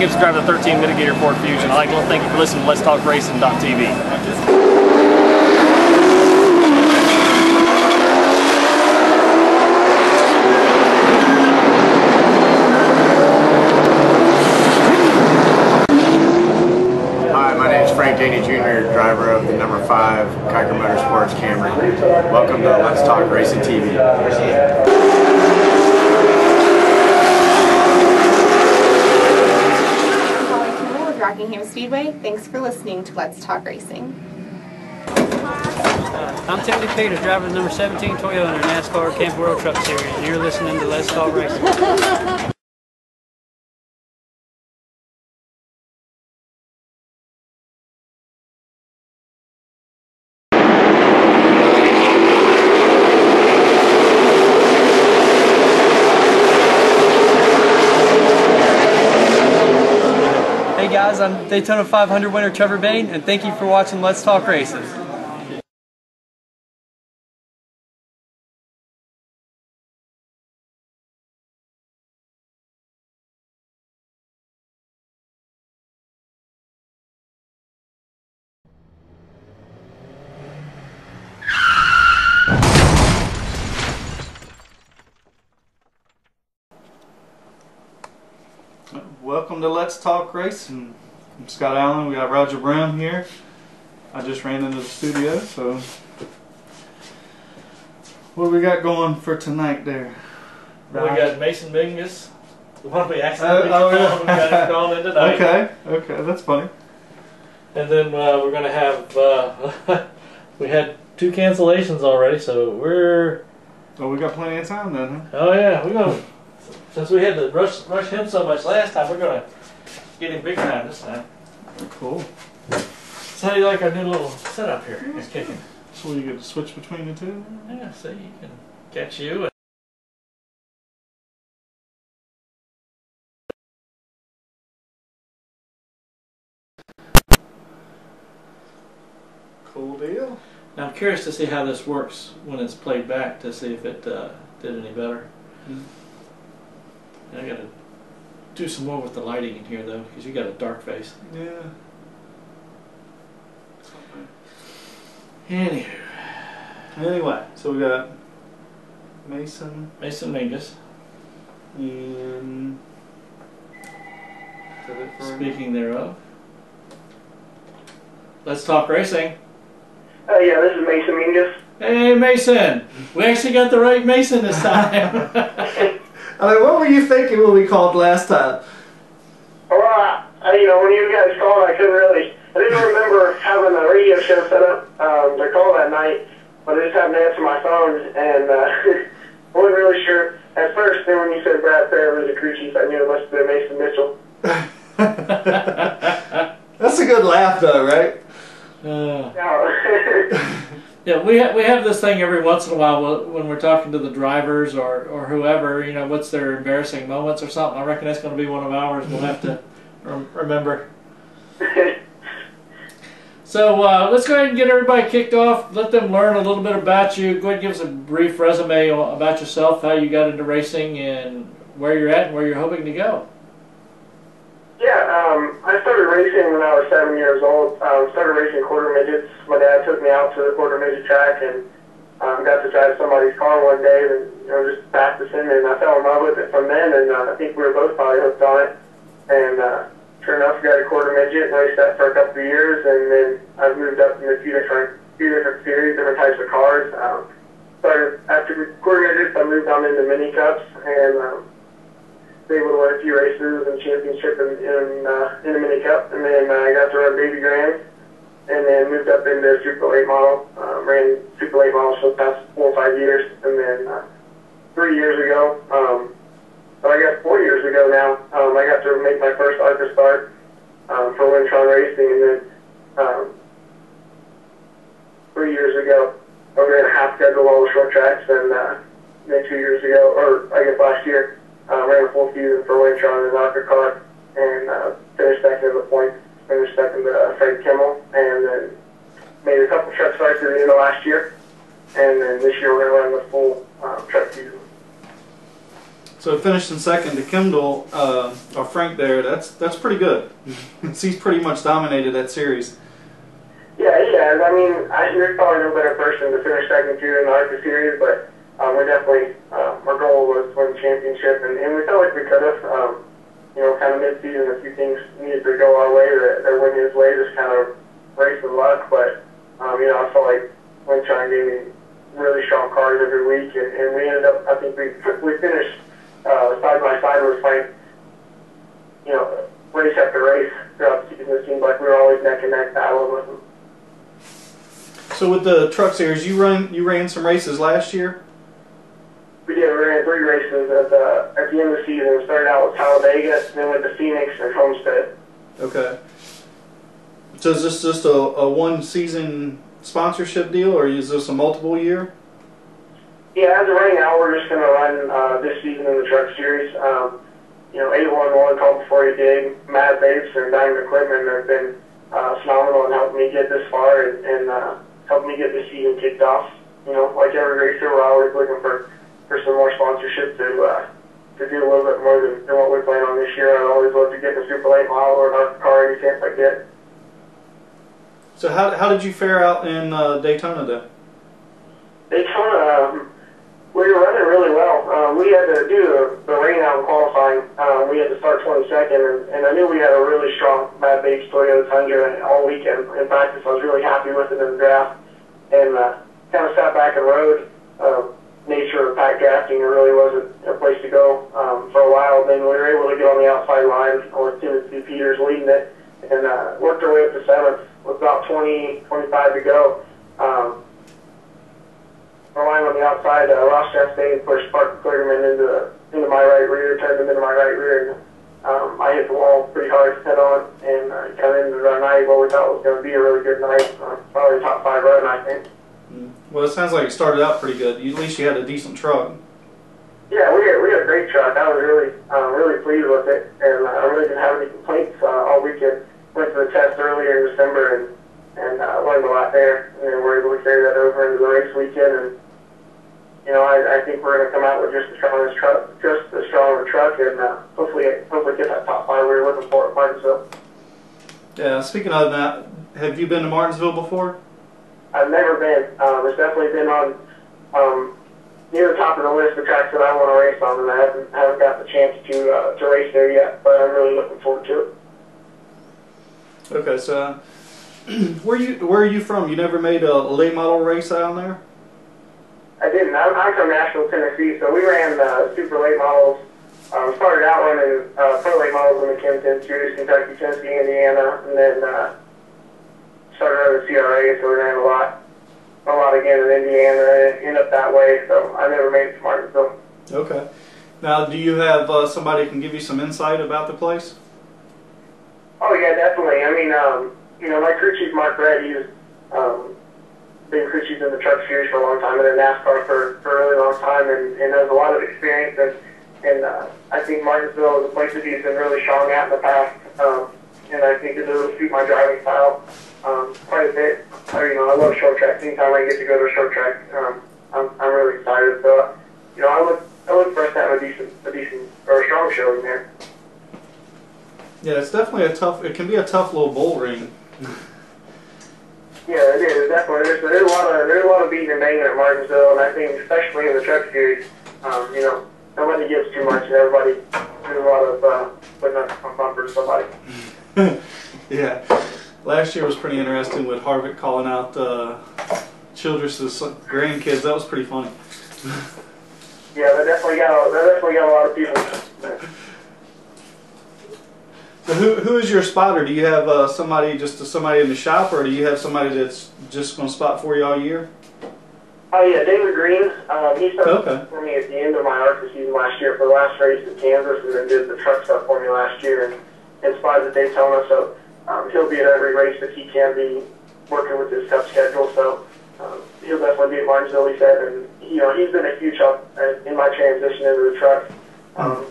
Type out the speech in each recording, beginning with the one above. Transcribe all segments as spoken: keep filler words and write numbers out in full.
Frank Kimmel, driver of the thirteen Mitigator Ford Fusion. I'd like to thank you for listening to Let's Talk Racing dot T V. Driver of the number five Kiker Motorsports Camry. Welcome to Let's Talk Racing T V. Calling Kimmel of Rockingham Speedway. Thanks for listening to Let's Talk Racing. I'm Timothy Peters, driver of the number seventeen Toyota in the NASCAR Camp World Truck Series, and you're listening to Let's Talk Racing. I'm Daytona five hundred winner Trevor Bayne, and thank you for watching Let's Talk Racing. Welcome to Let's Talk Racing. I'm Scott Allen. We got Roger Brown here. I just ran into the studio, so what do we got going for tonight there? Well, we got Mason Mingus. The one we accidentally uh, oh, yeah. we got called in tonight. Okay, okay, that's funny. And then uh, we're going to have uh, we had two cancellations already, so we're oh, we got plenty of time then. Huh? Oh yeah, we're gonna. Since we had to rush, rush him so much last time, we're going to get him big time this time. Cool. So how do you like our new little setup here? It's kicking. So you get to switch between the two? Yeah, so you can catch you. And cool deal. Now I'm curious to see how this works when it's played back, to see if it uh, did any better. Mm-hmm. I gotta do some more with the lighting in here though, because you got a dark face. Yeah. Anywho. Anyway, so we got Mason. Mason Mingus. And speaking thereof, Let's Talk Racing. Uh, yeah, this is Mason Mingus. Hey Mason, we actually got the right Mason this time. I mean, what were you thinking when we called last time? Well, I, I, you know, when you guys called, I couldn't really... I didn't remember having the radio show set up um, to call that night, but I just happened to answer my phone, and uh, I wasn't really sure. At first, then when you said Brad Perry was a crew chief, I knew it must have been Mason Mitchell. That's a good laugh, though, right? Uh. Yeah, we have, we have this thing every once in a while when we're talking to the drivers or, or whoever, you know, what's their embarrassing moments or something. I reckon that's going to be one of ours. We'll have to rem remember. So uh, let's go ahead and get everybody kicked off. Let them learn a little bit about you. Go ahead and give us a brief resume about yourself, how you got into racing, and where you're at and where you're hoping to go. Yeah, um, I started racing when I was seven years old. I um, started racing quarter midgets. My dad took me out to the quarter midget track and um, got to drive somebody's car one day and you know, just practicing. And I fell in love with it from then, and uh, I think we were both probably hooked on it. And uh, sure enough, got a quarter midget and raced that for a couple of years. And then I've moved up into a few different, few different series, different types of cars. Um, started after quarter midgets, I moved on into mini cups and. Um, able to win a few races and championship in, in, uh, in the Mini Cup, and then I uh, got to run Baby Grands, and then moved up into Super Late Model, uh, ran Super Late Model for the past four or five years, and then uh, three years ago, um, well, I guess four years ago now, um, I got to make my first ARCA start um, for Wintron Racing, and then um, three years ago, I ran a half schedule all the short tracks, and uh, then two years ago, or I guess last year, Uh, ran a full season for Wintron in an ARCA car and uh, finished second in the points, finished second to uh, Frank Kimmel, and then made a couple truck starts at the end of last year. And then this year we're going to run the full uh, truck season. So finishing second to Kendall, uh, or Frank there, that's that's pretty good. He's pretty much dominated that series. Yeah, he has. I mean, I, there's probably no better person to finish second to in the ARCA series, but um, we're definitely, uh, our goal was to win the championship, and, and we felt like we could have. Um, you know, kind of mid-season, a few things needed to go our way or, or went his way, just kind of race with luck, but, um, you know, I felt like Wintron gave me really strong cars every week, and, and we ended up, I think we we finished uh, side by side with Frank, you know, race after race throughout the season. It seemed like we were always neck and neck battling with him. So with the truck series, you run you ran some races last year? We did. We ran three races at the at the end of the season. We started out with Talladega, and then went to Phoenix and Homestead. Okay. So is this just a, a one season sponsorship deal, or is this a multiple year? Yeah, as of right now, we're just going to run uh, this season in the truck series. Um, you know, eight one one, Call Before You Dig, Mad Babes, and Diamond Equipment have been uh, phenomenal in helping me get this far and, and uh, helping me get this season kicked off. You know, like every racer, we're always looking for. for some more sponsorship to uh, to do a little bit more than, than what we plan on this year. I'd always love to get the super late model or an car any chance I get. So how how did you fare out in uh, Daytona then? Daytona, um, we were running really well. Um, we had to do the, the rain out in qualifying. Um, we had to start twenty-second, and, and I knew we had a really strong Mad Babes Toyota Tundra all weekend. In practice, I was really happy with it in the draft, and uh, kind of sat back and rode. Um, nature of pack drafting, there really wasn't a place to go um, for a while. Then we were able to get on the outside line with Timothy Peters leading it, and uh, worked our way up to seventh with about twenty, twenty-five to go. Um, relying on the outside, uh, Ross Chastain pushed Parker Clearman into, into my right rear, turned him into my right rear, and um, I hit the wall pretty hard head on, and uh, got into our night, what we thought was going to be a really good night, uh, probably top five run, I think. Well, it sounds like it started out pretty good. You, at least you had a decent truck. Yeah, we had, we had a great truck. I was really uh, really pleased with it, and uh, I really didn't have any complaints uh, all weekend. Went to the test earlier in December and, and uh, learned a lot there, and then we were able to carry that over into the race weekend. And you know, I, I think we're going to come out with just the strongest truck, just the stronger truck, and uh, hopefully hopefully get that top five we were looking for at Martinsville. Yeah, speaking of that, have you been to Martinsville before? I've never been. Um, it's definitely been on um, near the top of the list of tracks that I want to race on, and I haven't, haven't got the chance to uh, to race there yet, but I'm really looking forward to it. Okay, so where you where are you from? You never made a late model race down there? I didn't. I'm, I'm from Nashville, Tennessee, so we ran uh, super late models. Um, started out running uh, pro late models in the Kempton, Syracuse, Kentucky, Tennessee, Indiana, and then. Uh, Started at the C R A, so we ran a lot, a lot again in Indiana, and ended up that way. So I never made it to Martinsville. Okay. Now, do you have uh, somebody who can give you some insight about the place? Oh yeah, definitely. I mean, um, you know, my crew chief Mark Red, he's um, been crew chief in the truck series for a long time, and in NASCAR for, for a really long time, and, and has a lot of experience. And, and uh, I think Martinsville is a place that he's been really strong at in the past, um, and I think it will suit my driving style. Um, quite a bit. I, you know, I love short track. Anytime I get to go to a short track, um, I'm I'm really excited. So, uh, you know, I look I look for us to have a decent a decent or a strong showing there. Yeah, it's definitely a tough. It can be a tough little bull ring. Yeah, it is definitely. There's, there's a lot of there's a lot of beating and banging at Martinsville, and I think especially in the truck series, um, you know, nobody gives too much, and everybody there's a lot of uh, putting up on bumpers somebody. Yeah. Last year was pretty interesting with Harvick calling out uh, Childress's grandkids. That was pretty funny. Yeah, they definitely got they definitely got a lot of people. So who who is your spotter? Do you have uh, somebody just somebody in the shop, or do you have somebody that's just going to spot for you all year? Oh yeah, David Green. Um, he started okay. for me at the end of my ARCA season last year for the last race in Kansas, and then did the truck stuff for me last year and, and spotted at Daytona. So. Um, he'll be at every race that he can be, working with his tough schedule. So um, he'll definitely be at Martinsville, he said. And you know, he's been a huge help in my transition into the truck. Um,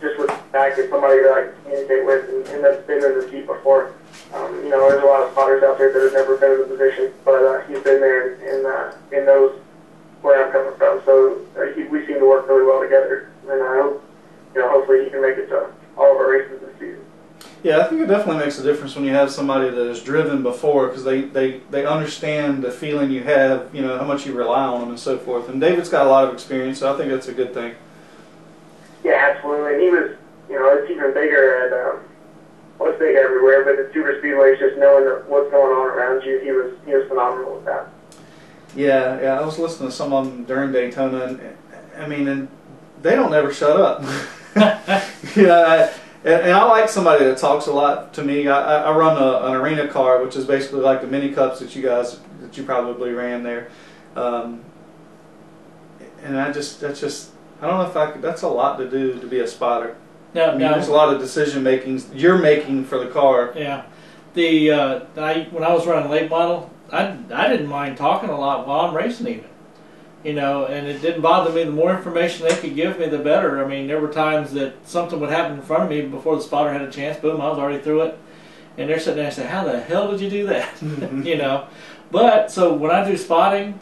just with Mac is somebody that I communicate with, and, and that's been in the seat before. Um, you know, there's a lot of spotters out there that have never been in the position, but uh, he's been there in uh, in those where I'm coming from. So uh, he, we seem to work really well together. then I hope, you know, hopefully he can make it to all of our races this season. Yeah, I think it definitely makes a difference when you have somebody that has driven before, because they, they, they understand the feeling you have, you know, how much you rely on them and so forth. And David's got a lot of experience, so I think that's a good thing. Yeah, absolutely. And he was, you know, it's even bigger at, um, well, it's big everywhere, but the super speedways, just knowing what's going on around you, he was, he was phenomenal with that. Yeah, yeah, I was listening to some of them during Daytona, and I mean, and they don't ever shut up. You know, I, and, and I like somebody that talks a lot to me. I, I run a, an arena car, which is basically like the mini cups that you guys, that you probably ran there. Um, and I just, that's just, I don't know if I could, that's a lot to do to be a spotter. No, I mean, no. There's a lot of decision makings you're making for the car. Yeah. The, uh, I, when I was running late model, I, I didn't mind talking a lot while I'm racing even, you know, and it didn't bother me. The more information they could give me, the better. I mean, there were times that something would happen in front of me before the spotter had a chance. Boom, I was already through it. And they're sitting there and saying, how the hell did you do that? You know, but so when I do spotting,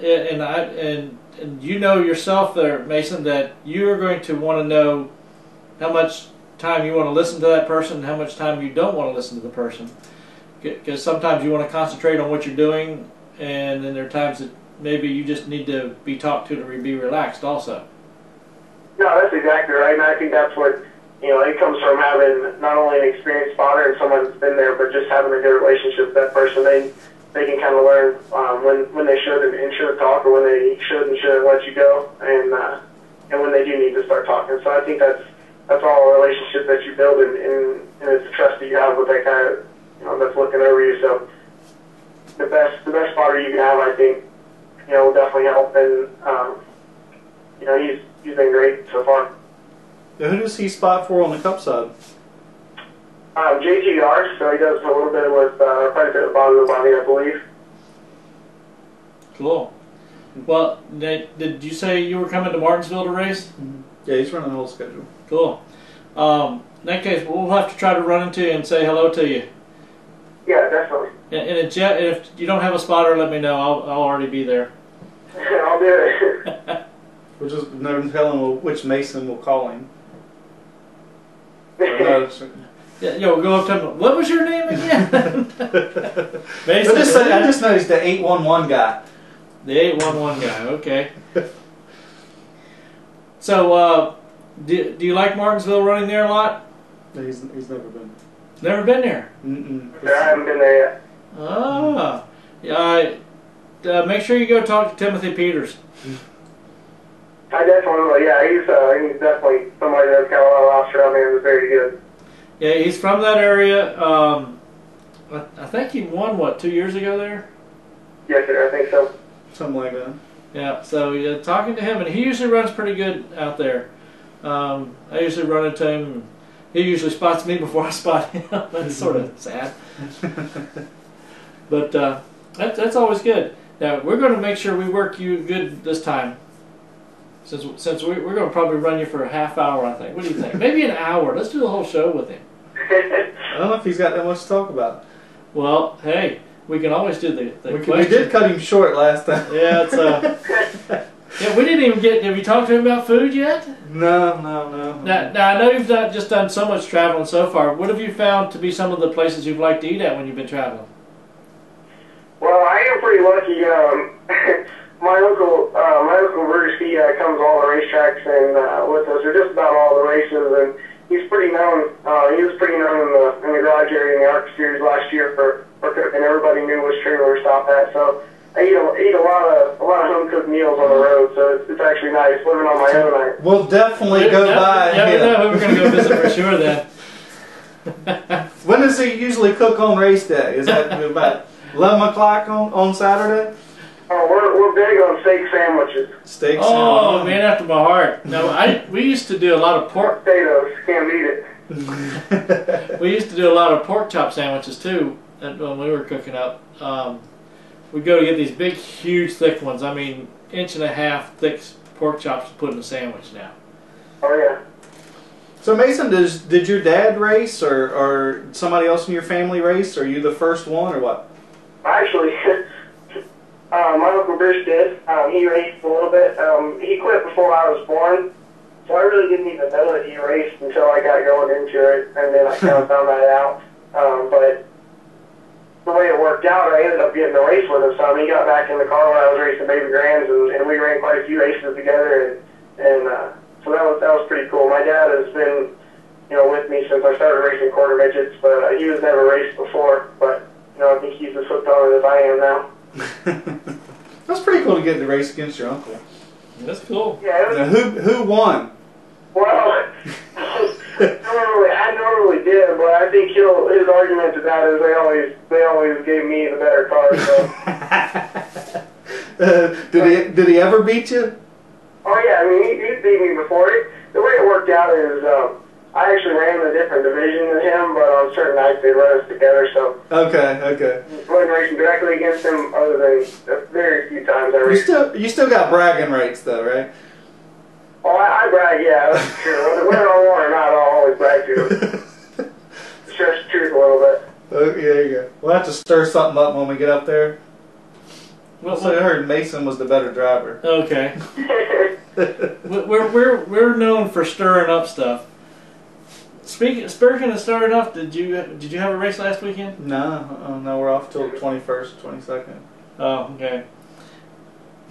and, I, and, and you know yourself there, Mason, that you're going to want to know how much time you want to listen to that person and how much time you don't want to listen to the person. Because sometimes you want to concentrate on what you're doing, and then there are times that maybe you just need to be talked to to be relaxed also. No, that's exactly right, and I think that's what, you know, it comes from having not only an experienced spotter and someone that's been there, but just having a good relationship with that person. They, they can kind of learn um, when, when they should and, and should talk, or when they should and shouldn't let you go, and, uh, and when they do need to start talking. So I think that's, that's all a relationship that you build, and, and, and it's the trust that you have with that guy, you know, that's looking over you. So the best, the best spotter you can have, I think, you know, will definitely help. And um, you know, he's he's been great so far. Now, who does he spot for on the Cup side? Um, J T R, so he does a little bit with uh, quite a bit of body to body, I believe. Cool. Well, did, did you say you were coming to Martinsville to race? Mm-hmm. Yeah, he's running the whole schedule. Cool. Um, in that case, we'll have to try to run into you and say hello to you. Yeah, definitely. And, and if you don't have a spotter, let me know. I'll, I'll already be there. I'll do it. We're just never telling which Mason will call him. Yeah, you know, we'll go up to him. What was your name again? Mason. Just say, I just noticed the eight one one guy. The eight one one guy. Okay. So, uh, do, do you like Martinsville running there a lot? No, he's, he's never been there. Never been there? Mm-mm. I haven't been there yet. Ah. Uh, uh, make sure you go talk to Timothy Peters. I definitely will, yeah. He's, uh, he's definitely somebody that's got a lot of options around there, that's very good. Yeah, he's from that area. Um, I, I think he won, what, two years ago there? Yes, sir, I think so. Something like that. Yeah, so uh, talking to him, and he usually runs pretty good out there. Um, I usually run into him, and he usually spots me before I spot him. That's sort of sad. But uh, that, that's always good. Now, we're going to make sure we work you good this time, since since we, we're going to probably run you for a half hour, I think. What do you think? Maybe an hour. Let's do the whole show with him. I don't know if he's got that much to talk about. Well, hey. We can always do the, the we, can, we did cut him short last time. Yeah, it's, uh, yeah, we didn't even get... Have you talked to him about food yet? No, no, no. Now, now I know you've not just done so much traveling so far. What have you found to be some of the places you've liked to eat at when you've been traveling? Well, I am pretty lucky. Um, my uncle, uh, my uncle Bruce, he uh, comes to all the racetracks and uh, with us, or just about all the races, and he's pretty known. Uh, he was pretty known in the, in the garage area in the ARCA series last year for... and everybody knew which trailer to stop at. So I eat a, eat a lot of a lot of home cooked meals on the road, so it's, it's actually nice living on my own. I, we'll definitely go def by. Yeah, we know who we're going to go visit for sure. Then when does he usually cook on race day? Is that about eleven o'clock on on Saturday? Oh, we're we're big on steak sandwiches. Steak. Oh, sandwich. Man, after my heart. No, I we used to do a lot of pork potatoes. Can't beat it. We used to do a lot of pork chop sandwiches too. When we were cooking up, um, we'd go to get these big, huge, thick ones. I mean, inch and a half thick pork chops to put in a sandwich now. Oh, yeah. So, Mason, does, did your dad race, or, or somebody else in your family race? Are you the first one, or what? Actually, uh, my Uncle Bruce did. Um, he raced a little bit. Um, he quit before I was born. So I really didn't even know that he raced until I got going into it, and then I kind of found that out. Um, but the way it worked out, I ended up getting to race with him. So I mean, he got back in the car when I was racing Baby Grands, and, and we ran quite a few races together. And, and uh, so that was that was pretty cool. My dad has been, you know, with me since I started racing quarter midgets, but uh, he was never raced before. But you know, I think he's as hooked on it as I am now. That's pretty cool to get to race against your uncle. That's cool. Yeah. Was, now, who who won? Well, normally I normally did, but I think he'll, his argument to that is they always they always gave me the better car. So. uh, did he did he ever beat you? Oh yeah, I mean he, he beat me before. It, the way it worked out is um, I actually ran in a different division than him, but on certain nights they run us together. So okay, okay. I wasn't racing directly against him, other than very few times I raced. You still you still got bragging rights though, right? Oh, I, I brag, yeah, that's true. Whether I want or not, I'll always brag to them. Stretch the truth a little bit. Okay, there you go. We'll have to stir something up when we get up there. Well, so I heard Mason was the better driver. Okay. we're we're we're known for stirring up stuff. Speaking speaking of stirring up, did you did you have a race last weekend? No, uh, no, we're off till twenty first, twenty second. Oh, okay.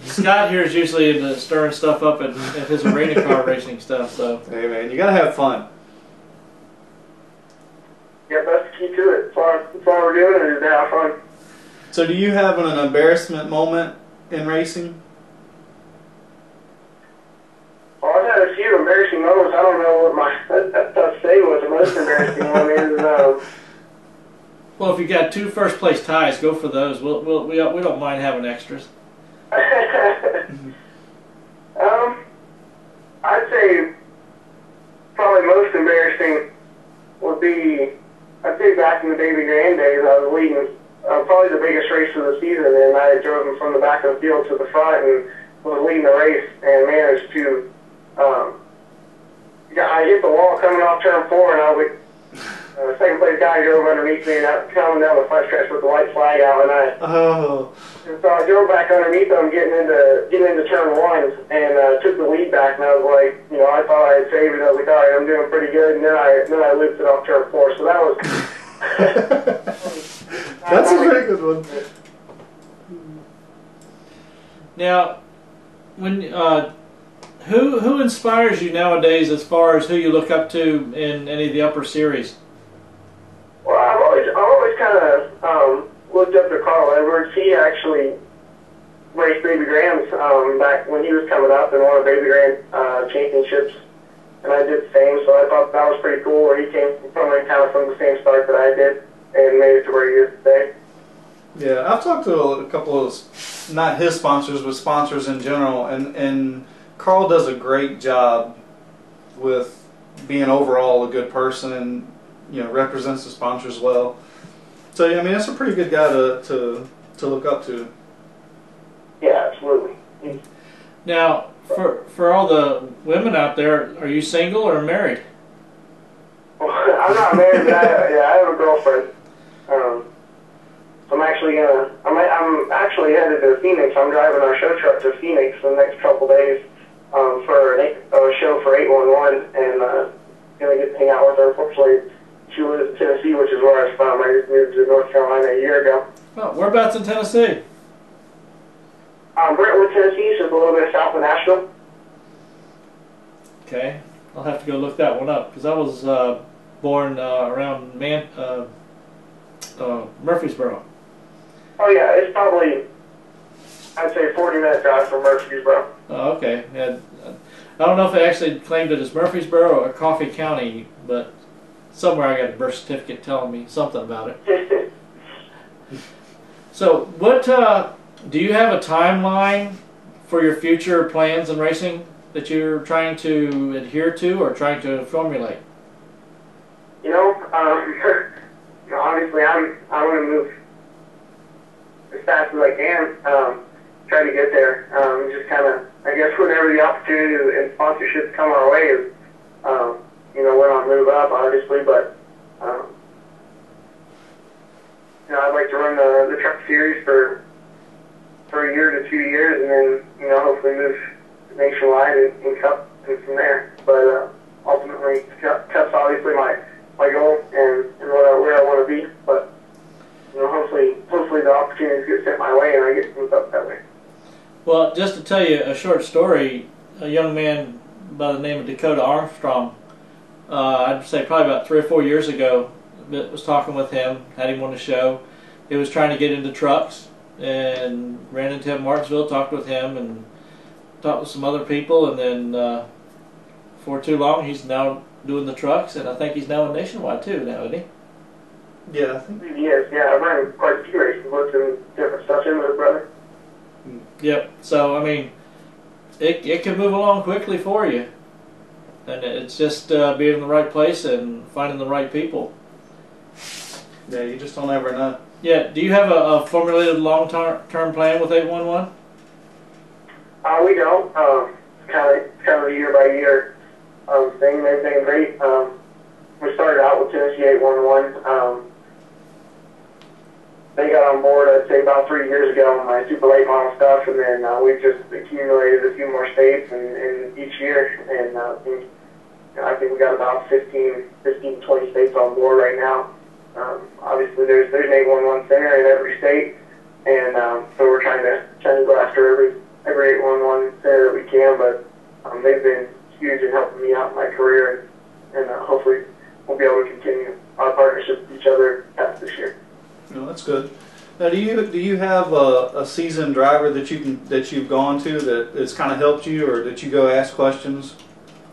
Scott here is usually into stirring stuff up at, at his arena car racing stuff. So hey man, you gotta have fun. Yeah, that's the key to it. That's all, that's all we're doing is have fun. So do you have an embarrassment moment in racing? Well, I've had a few embarrassing moments. I don't know what my that, that tough say was the most embarrassing one is. Um, well, if you got two first place ties, go for those. We'll, we'll, we we don't mind having extras. um, I'd say probably most embarrassing would be, I'd say back in the Baby Grand days, I was leading uh, probably the biggest race of the season, and I had driven from the back of the field to the front and was leading the race and managed to, um, I hit the wall coming off turn four, and I would, uh, second place guy drove underneath me, and I was coming down the front stretch with the white flag out, and I... Oh... And so I drove back underneath them, getting into getting into turn one, and uh, took the lead back. And I was like, you know, I thought I had saved it. I was like, all right, I'm doing pretty good. And then I then I looped it off turn four. So that was that's a pretty good one. Now, when uh, who who inspires you nowadays as far as who you look up to in any of the upper series? Well, I've always I've always kind of. Um, looked up to Carl Edwards. He actually raced Baby Grands um, back when he was coming up and won a Baby Grand uh, championships, and I did the same, so I thought that was pretty cool. He came from kind of from the same start that I did and made it to where he is today. Yeah, I've talked to a couple of, not his sponsors, but sponsors in general, and, and Carl does a great job with being overall a good person and, you know, represents the sponsors well. So, I mean, that's a pretty good guy to, to, to look up to. Yeah, absolutely. Now, for for all the women out there, are you single or married? Well, I'm not married, but I, yeah, I have a girlfriend. Um, I'm actually gonna, I'm, I'm actually headed to Phoenix. I'm driving our show truck to Phoenix in the next couple days um, for a uh, show for eight one one, and uh, gonna get to hang out with her, unfortunately. She lives in Tennessee, which is where I was from. I just moved to North Carolina a year ago. Oh, whereabouts in Tennessee? Um, Brentwood, Tennessee, so it's a little bit south of Nashville. Okay. I'll have to go look that one up, because I was uh, born uh, around Man uh, uh, Murfreesboro. Oh, yeah. It's probably, I'd say, forty minute drive from Murfreesboro. Oh, okay. Yeah. I don't know if they actually claimed it as Murfreesboro or Coffee County, but... somewhere I got a birth certificate telling me something about it. So what, uh, do you have a timeline for your future plans in racing that you're trying to adhere to or trying to formulate? You know, um, obviously I'm, I want to move as fast as I can, um, try to get there. Um, just kind of, I guess whenever the opportunity and sponsorships come our way is, um, you know, when I move up, obviously, but, um, you know, I'd like to run the, the truck series for for a year to two years, and then, you know, hopefully move nationwide and, and cup and from there. But uh, ultimately, Cup's obviously my my goal and, and what I, where I want to be. But you know, hopefully, hopefully the opportunities get sent my way and I get moved up that way. Well, just to tell you a short story, a young man by the name of Dakota Armstrong, uh, I'd say probably about three or four years ago, was talking with him, had him on the show. He was trying to get into trucks and ran into him in Martinsville, talked with him and talked with some other people, and then uh, for too long he's now doing the trucks, and I think he's now in Nationwide too now, isn't he? Yeah, I think he is. Yeah, I've run quite a few races with him, different stuff in with his brother. Yep, so I mean, it, it can move along quickly for you, and it's just uh, being in the right place and finding the right people. Yeah, you just don't ever know. Yeah, do you have a, a formulated long-term plan with eight one one? Uh, we don't. Um, it's kind of it's kind of a year-by-year um, thing. They've been great. Um, we started out with Tennessee eight one one. Um, they got on board, I'd say, about three years ago on my super late model stuff, and then uh, we've just accumulated a few more states and, and each year, and uh, I, think, I think we got about fifteen, fifteen, twenty states on board right now. Um, obviously, there's there's an eight one one center in every state, and um, so we're trying to trying to go after every every eight one one center that we can. But um, they've been huge in helping me out in my career, and, and uh, hopefully we'll be able to continue our partnership with each other after this year. No, that's good. Now, do you do you have a, a seasoned driver that you can that you've gone to that that's kind of helped you, or that you go ask questions,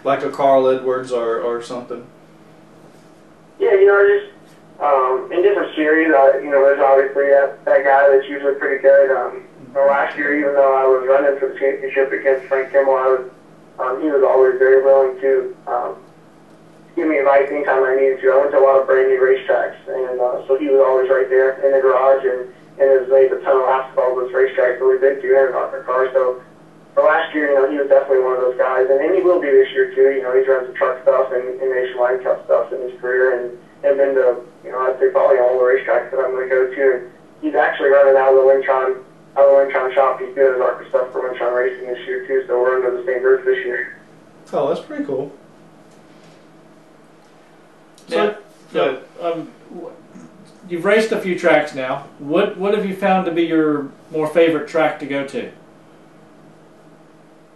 like a Carl Edwards or or something? Yeah, you know, I just. Um, in different series, uh, you know, there's obviously that, that guy that's usually pretty good. Um, last year, even though I was running for the championship against Frank Kimmel, I was, um, he was always very willing to um, give me advice anytime I needed to. I went to a lot of brand new racetracks, and uh, so he was always right there in the garage, and, and has made a ton of laps of all those racetracks that we've been to and about their cars. So for last year, you know, he was definitely one of those guys, and, and he will be this year too. You know, he's run some truck stuff and, and Nationwide Cup stuff in his career, and and been to, you know, I'd say probably all the racetracks that I'm going to go to. And he's actually running out of the Wintron, out of the Wintron shop. He's doing his ARCA stuff for Wintron Racing this year too, so we're under the same roof this year. Oh, that's pretty cool. So, so um, you've raced a few tracks now. What what have you found to be your more favorite track to go to?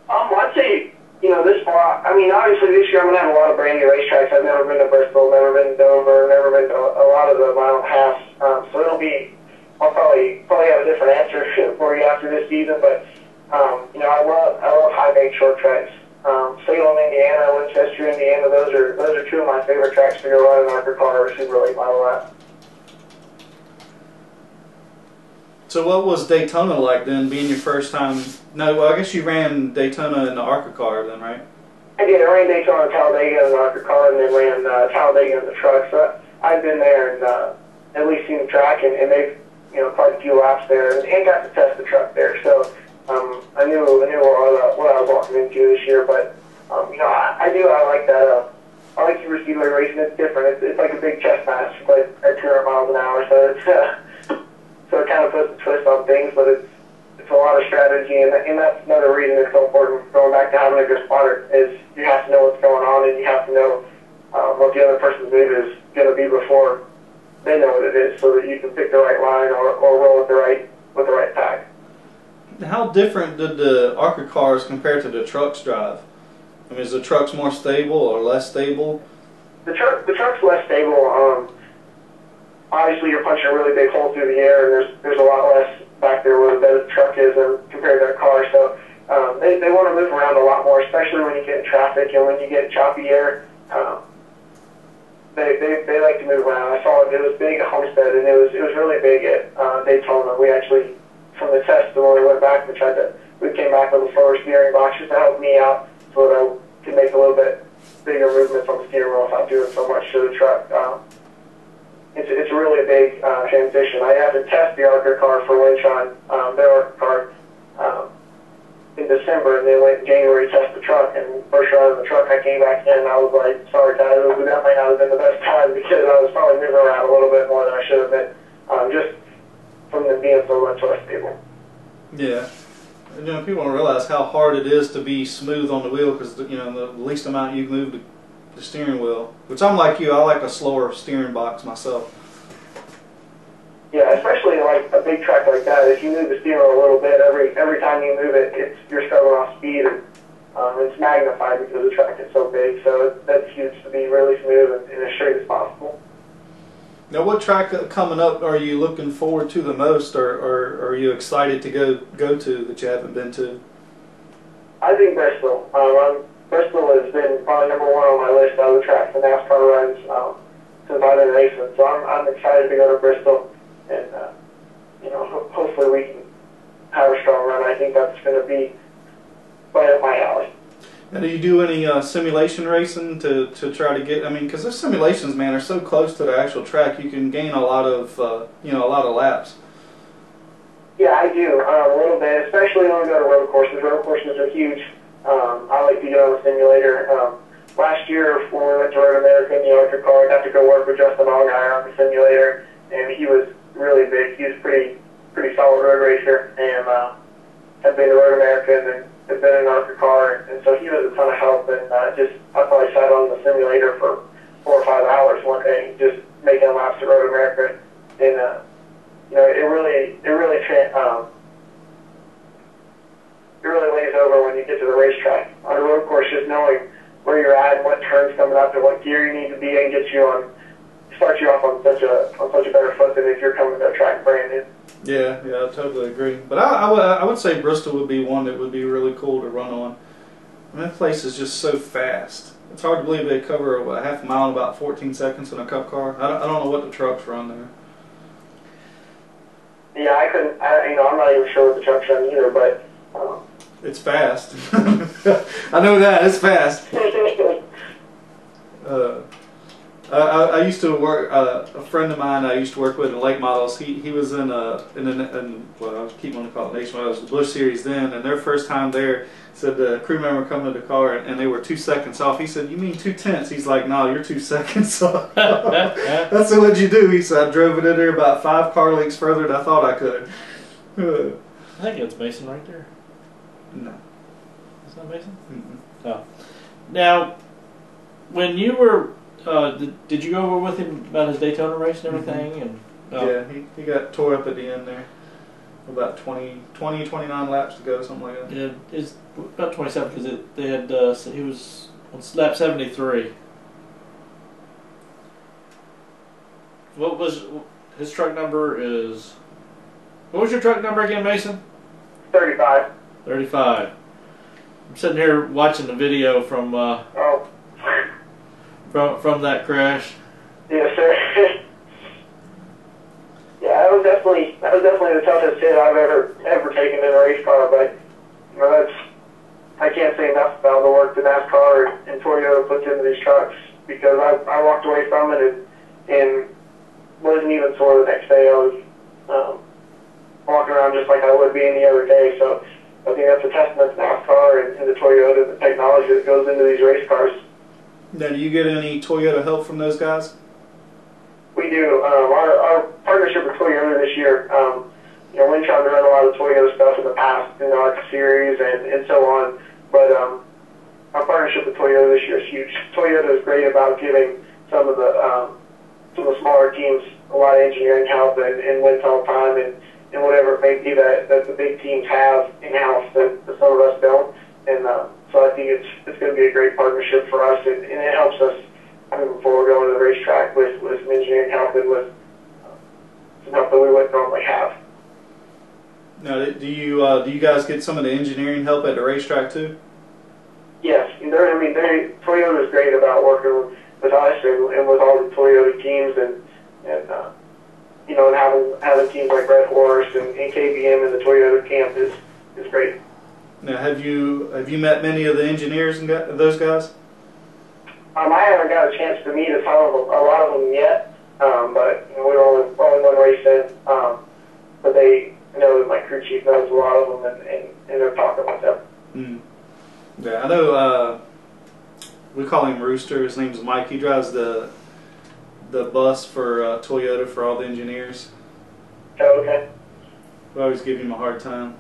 Um, I'd say, you know, this far, I mean, obviously this year I'm going to have a lot of brand new racetracks. I've never been to Bristol, never been to Dover, never been to a lot of them I don't have. Um, so it'll be, I'll probably probably have a different answer for you after this season. But, um, you know, I love I love high-bank short tracks. Um, Salem, Indiana, Winchester, Indiana, those are those are two of my favorite tracks to go run in our car or super late model lap. So what was Daytona like then, being your first time? No, well, I guess you ran Daytona in the ARCA car then, right? I did. I ran Daytona and Talladega in the ARCA car, and then ran uh, Talladega in the truck. So I've been there and uh, at least seen the track, and, and they've, you know, quite a few laps there, and, and got to test the truck there. So um, I knew I knew what, uh, what I was walking into this year. But um, you know, I, I do I like that. Uh, I like super speedway racing. It's different. It's, it's like a big chess match, but at two hundred miles an hour. So it's. Uh, So it kind of puts a twist on things, but it's it's a lot of strategy, and, and that's another reason it's so important. Going back to having a good spotter is you have to know what's going on, and you have to know um, what the other person's move is going to be before they know what it is, so that you can pick the right line or, or roll with the right with the right pack. How different did the ARCA cars compare to the trucks drive? I mean, is the trucks more stable or less stable? The truck the truck's less stable. Um, Obviously, you're punching a really big hole through the air, and there's there's a lot less back there where the truck is compared to a car. So um, they they want to move around a lot more, especially when you get in traffic and when you get choppy air. Um, they they they like to move around. I saw it. It was big at Homestead, and it was it was really big at uh, Daytona. We actually, from the test, when we went back, we tried to we came back with a slower steering box just to help me out so that I could make a little bit bigger movements on the steering wheel if I'm doing so much to the truck. Um, It's, it's really a big uh, transition. I had to test the ARCA car for Linshot, um, their ARCA car, um, in December, and they went in January to test the truck, and first run of the truck, I came back in, and I was like, sorry guys, that might not have been the best time, because I was probably moving around a little bit more than I should have been, um, just from them being so much less stable. Yeah. you know, people don't realize how hard it is to be smooth on the wheel, because you know the least amount you can move the, the steering wheel. Which I'm like you, I like a slower steering box myself. Yeah, especially like a big track like that. If you move the steering wheel a little bit, every every time you move it, it's you're struggling off speed. And, um, it's magnified because the track is so big, so it, that's huge to be really smooth and, and as straight as possible. Now, what track coming up are you looking forward to the most, or, or, or are you excited to go go to that you haven't been to? I think Bristol. Um, I'm, Bristol has been probably number one on my list of the tracks and NASCAR runs um, since I've been racing. So I'm, I'm excited to go to Bristol, and uh, you know, ho hopefully we can have a strong run. I think that's going to be right up my alley. Now, do you do any uh, simulation racing to, to try to get, I mean, because those simulations, man, are so close to the actual track, you can gain a lot of, uh, you know, a lot of laps. Yeah, I do, um, a little bit, especially when we go to road courses. Road courses are huge. Um, I like to get on the simulator. Um, last year, when we went to Road America in the electric car, I got to go work with Justin Allgaier on the simulator, and he was really big. He was pretty, pretty solid road racer, and uh, had been to Road America, and then had been in our car, and so he was a ton of help, and uh, just, I probably sat on the simulator for four or five hours one day, just making laps to Road America, and, uh, you know, it really, it really, um, it really lays over when you get to the racetrack. On a road course, just knowing where you're at, and what turns coming up, and what gear you need to be in, gets you on, start you off on such a, on such a better foot than if you're coming to a track brand new. Yeah, yeah, I totally agree. But I, I, I would say Bristol would be one that would be really cool to run on. I mean, that place is just so fast. It's hard to believe they cover a, a half mile in about fourteen seconds in a cup car. I don't, I don't know what the trucks run there. Yeah, I couldn't, I, you know, I'm not even sure what the trucks run either, but... Um, it's fast. I know that, it's fast. uh... Uh, I, I used to work. Uh, a friend of mine I used to work with in late models. He he was in a in an in, well, I keep wanting to call it Nationwide. It was the Busch Series then, and their first time there, said the crew member come to the car and, and they were two seconds off. He said, "You mean two tenths?" He's like, "No, nah, you're two seconds off." That's what you do. He said, "I drove it in there about five car lengths further than I thought I could." I think it's Mason right there. No, it's not Mason. Mm-hmm. No. Now, when you were Uh, did, did you go over with him about his Daytona race and everything? Mm-hmm. and oh. Yeah, he, he got tore up at the end there. About twenty, twenty, twenty-nine laps to go, something like that. Yeah, it's about twenty-seven because they had, uh, so he was on lap seventy-three. What was, his truck number is, what was your truck number again, Mason? thirty-five. thirty-five. I'm sitting here watching the video from, uh, oh. From, from that crash. Yes, sir. Yeah, that was definitely that was definitely the toughest hit I've ever ever taken in a race car. But you know, that's I can't say enough about the work that NASCAR and Toyota puts into these trucks, because I I walked away from it and, and wasn't even sore the next day. I was um, walking around just like I would be any other day. So I think that's a testament to NASCAR and, and the Toyota and the technology that goes into these race cars. Now, do you get any Toyota help from those guys? We do. Um, our, our partnership with Toyota this year, um, you know, Wintron ran a lot of Toyota stuff in the past, in the ARCA series and, and so on, but um, our partnership with Toyota this year is huge. Toyota is great about giving some of the um, some of the smaller teams a lot of engineering help and, and Wintron time and, and whatever it may be that, that the big teams have in-house that, that some of us don't. And uh, so I think it's it's going to be a great partnership for us, and, and it helps us moving forward going to the racetrack with, with some engineering help and with uh, some help that we wouldn't normally have. Now, do you uh, do you guys get some of the engineering help at the racetrack too? Yes, I mean, Toyota is great about working with us and, and with all the Toyota teams, and and uh, you know, and having having teams like Red Horse and, and K B M and the Toyota camp is is great. Now, have you have you met many of the engineers and got, those guys? Um, I haven't got a chance to meet a ton of them, a lot of them yet. Um, but you know, we were only, only one race in. Um, but they you know my crew chief knows a lot of them, and and, and they're talking about them. Mm. Yeah, I know. Uh, we call him Rooster. His name's Mike. He drives the the bus for uh, Toyota for all the engineers. Oh, okay. We always give him a hard time.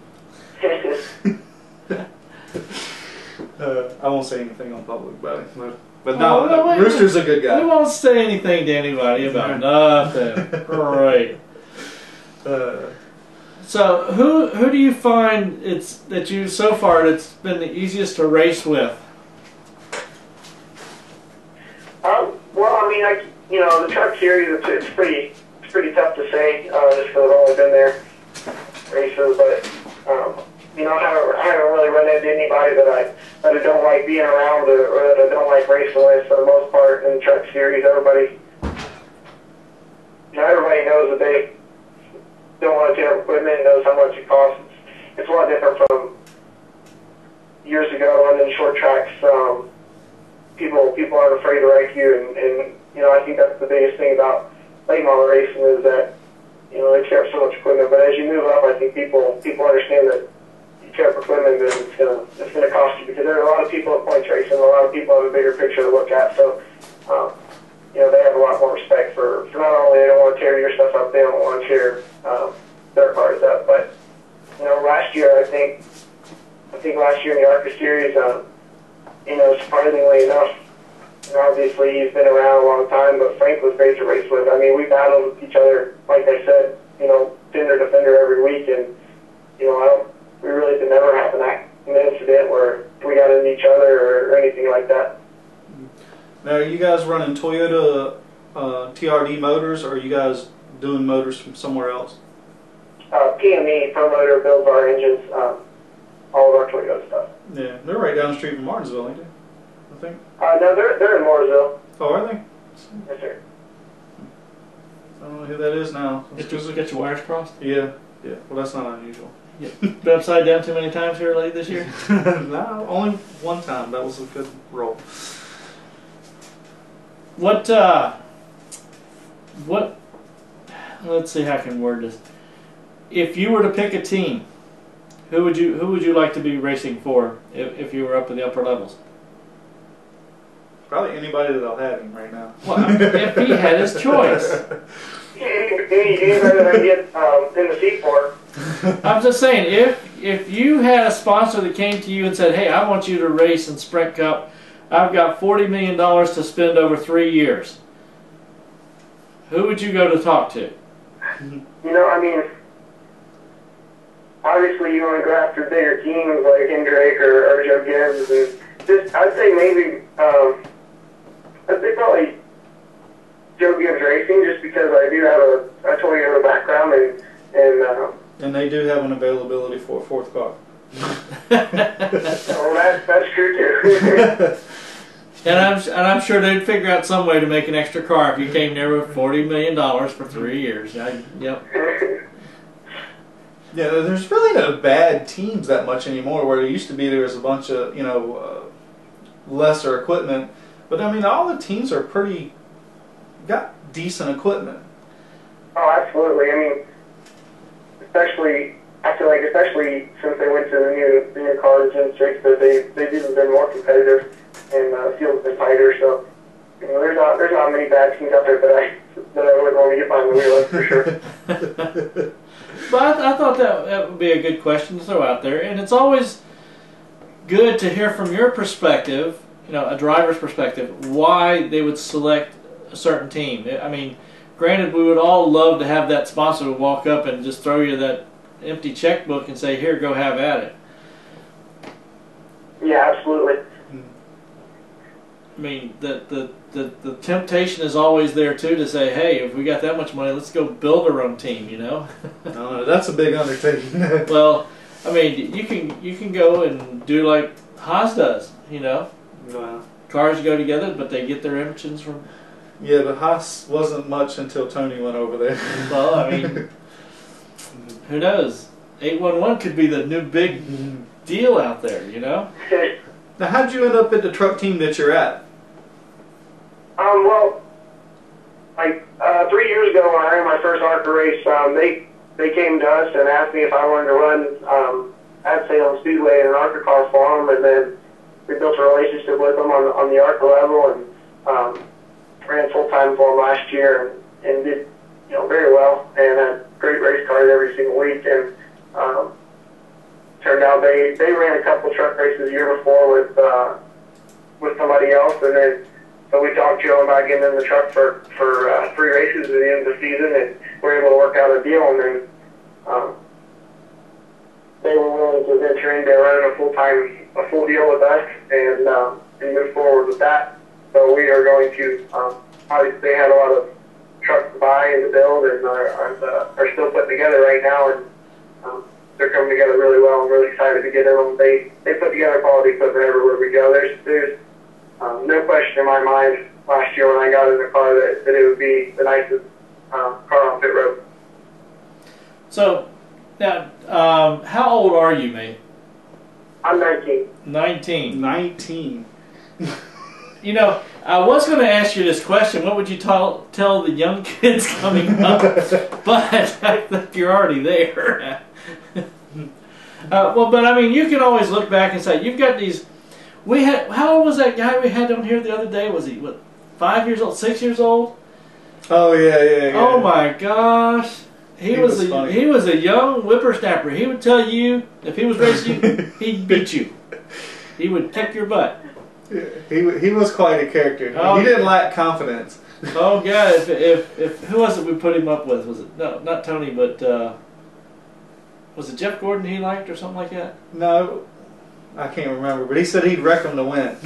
uh, I won't say anything on public about it, but, but no, oh, no wait, Rooster's a good guy. We won't say anything to anybody about nothing. Right. Uh, so who who do you find it's that you so far it's been the easiest to race with? Um, well, I mean, I you know the truck series it's, it's pretty it's pretty tough to say uh, just because I've only been there races, but um, you know I haven't, I haven't really run into anybody that I that I don't like being around or, or that I don't like racing with for the most part in the truck series. Everybody, you know, everybody knows that they don't want to tear up equipment, knows how much it costs. It's a lot different from years ago running short tracks. Um, people people aren't afraid to wreck you, and, and you know I think that's the biggest thing about late model racing is that you know they tear up so much equipment. But as you move up, I think people people understand that you tear up equipment, then it's gonna it's gonna cost you because there are a lot of people at points racing, a lot of people have a bigger picture to look at. So. Um, You know, they have a lot more respect for, for not only they don't want to tear your stuff up, they don't want to tear um, their cars up. But, you know, last year, I think, I think last year in the ARCA series, um, you know, surprisingly enough, and obviously he's been around a long time, but Frank was great to race with. I mean, we battled with each other, like I said, you know, fender to fender every week. And, you know, I don't, we really did never have an incident where we got into each other or, or anything like that. Now, are you guys running Toyota uh, T R D motors, or are you guys doing motors from somewhere else? Uh, P M E, Pro Motor, builds our engines, um, all of our Toyota stuff. Yeah, they're right down the street from Martinsville, ain't they? I think. Uh, no, they're, they're in Mooresville. Oh, are they? Yes, sir. I don't know who that is now. Did you get your wires crossed? Yeah, yeah. Well, that's not unusual. Yeah. Been upside down too many times here late this year? No, only one time. That was a good roll. What, uh, what, let's see how I can word this. If you were to pick a team, who would you, who would you like to be racing for if, if you were up in the upper levels? Probably anybody that'll have him right now. Well, if he had his choice. Anybody that I get um, in the seat for. I'm just saying, if, if you had a sponsor that came to you and said, hey, I want you to race in Sprint Cup, I've got forty million dollars to spend over three years. Who would you go to talk to? You know, I mean, obviously you want to go after bigger teams like Hendrick or, or Joe Gibbs. And just, I'd say maybe, um, I'd say probably Joe Gibbs Racing just because I do have a, a Toyota background. And and, uh, and they do have an availability for a fourth car. Well, that, that's true too. And I'm and I'm sure they'd figure out some way to make an extra car if you came there with forty million dollars for three years. I, yep. Yeah, there's really no bad teams that much anymore. Where it used to be, there was a bunch of you know uh, lesser equipment, but I mean, all the teams are pretty got decent equipment. Oh, absolutely. I mean, especially. I feel like, especially since they went to the new, the new cars and tricks, that they they've even been more competitive and uh, fielded the fighter. So you know, there's not there's not many bad teams out there that I that I wouldn't want to get behind the wheel of for sure. But I, th I thought that that would be a good question to throw out there, and it's always good to hear from your perspective, you know, a driver's perspective, why they would select a certain team. I mean, granted, we would all love to have that sponsor walk up and just throw you that empty checkbook and say, here, go have at it. Yeah, absolutely. I mean, the, the, the, the temptation is always there, too, to say, hey, if we got that much money, let's go build our own team, you know? No, that's a big undertaking. Well, I mean, you can you can go and do like Haas does, you know? Wow. Cars go together, but they get their engines from... Yeah, but Haas wasn't much until Tony went over there. Well, I mean... Who knows? eight one one could be the new big deal out there, you know? Now, how'd you end up at the truck team that you're at? Um, well, like, uh, three years ago when I ran my first ARCA race, um, they, they came to us and asked me if I wanted to run um, at Salem Speedway in an ARCA car for them, and then we built a relationship with them on, on the ARCA level, and um, ran full-time for them last year, and, and did, you know, very well, and uh, great race cars every single week, and um, know, they they ran a couple truck races the year before with uh, with somebody else, and then so we talked Joe about getting in the truck for for uh, three races at the end of the season, and we were able to work out a deal, and then um, they were willing to venture into running a full time a full deal with us and um, and move forward with that. So we are going to um, obviously they had a lot of trucks to buy and to build, and are are, uh, are still putting together right now, and um, they're coming together really well. I'm really excited to get in them. They they put together quality equipment everywhere we go. There's there's um, no question in my mind last year when I got in the car that, that it would be the nicest um, car on pit road. So now, um, how old are you, mate? I'm nineteen. Nineteen. Nineteen. You know, I was going to ask you this question. What would you tell tell the young kids coming up? But I think you're already there. uh, well, but I mean, you can always look back and say you've got these. We had how old was that guy we had on here the other day? Was he what? Five years old? Six years old? Oh yeah, yeah. yeah. Oh my gosh. He, he was, was a, he was a young whippersnapper. He would tell you if he was racing you, he'd beat you. He would kick your butt. He he was quite a character. Oh, he didn't lack confidence. Oh God! If, if if who was it we put him up with? Was it no, not Tony, but uh, was it Jeff Gordon he liked or something like that? No, I can't remember. But he said he'd wreck him to win.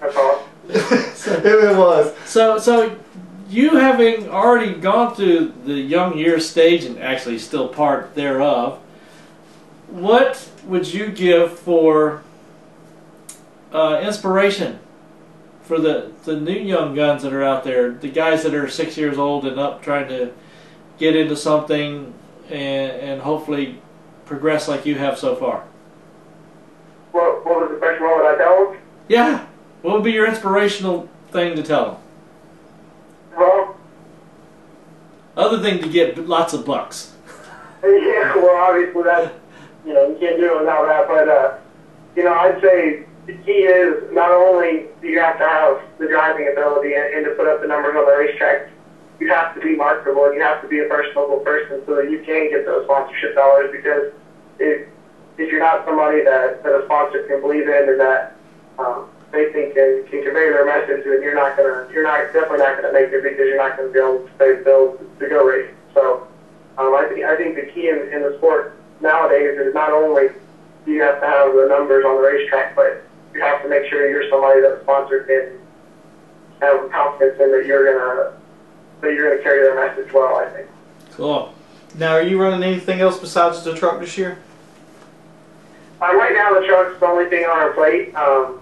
That's all. So, it was. So so. You having already gone through the young years stage and actually still part thereof, what would you give for uh, inspiration for the, the new young guns that are out there, the guys that are six years old and up trying to get into something and, and hopefully progress like you have so far? Well, what was the question? What would I tell them? Yeah. What would be your inspirational thing to tell them? Well, other thing to get lots of bucks. Yeah, well, obviously that you know you can't do it without that. But uh, you know, I'd say the key is not only do you have to have the driving ability and, and to put up the numbers on the racetrack, you have to be marketable. You have to be a personable person so that you can get those sponsorship dollars. Because if if you're not somebody that that a sponsor can believe in and that. Um, they think can, can convey their message, and you're not gonna, you're not definitely not gonna make it because you're not gonna be able to stay built to go race. So, um, I think I think the key in, in the sport nowadays is not only do you have to have the numbers on the racetrack, but you have to make sure you're somebody that the sponsor can have confidence in that you're gonna that you're gonna carry their message well. I think. Cool. Now, are you running anything else besides the truck this year? Uh, right now, the truck's the only thing on our plate. Um,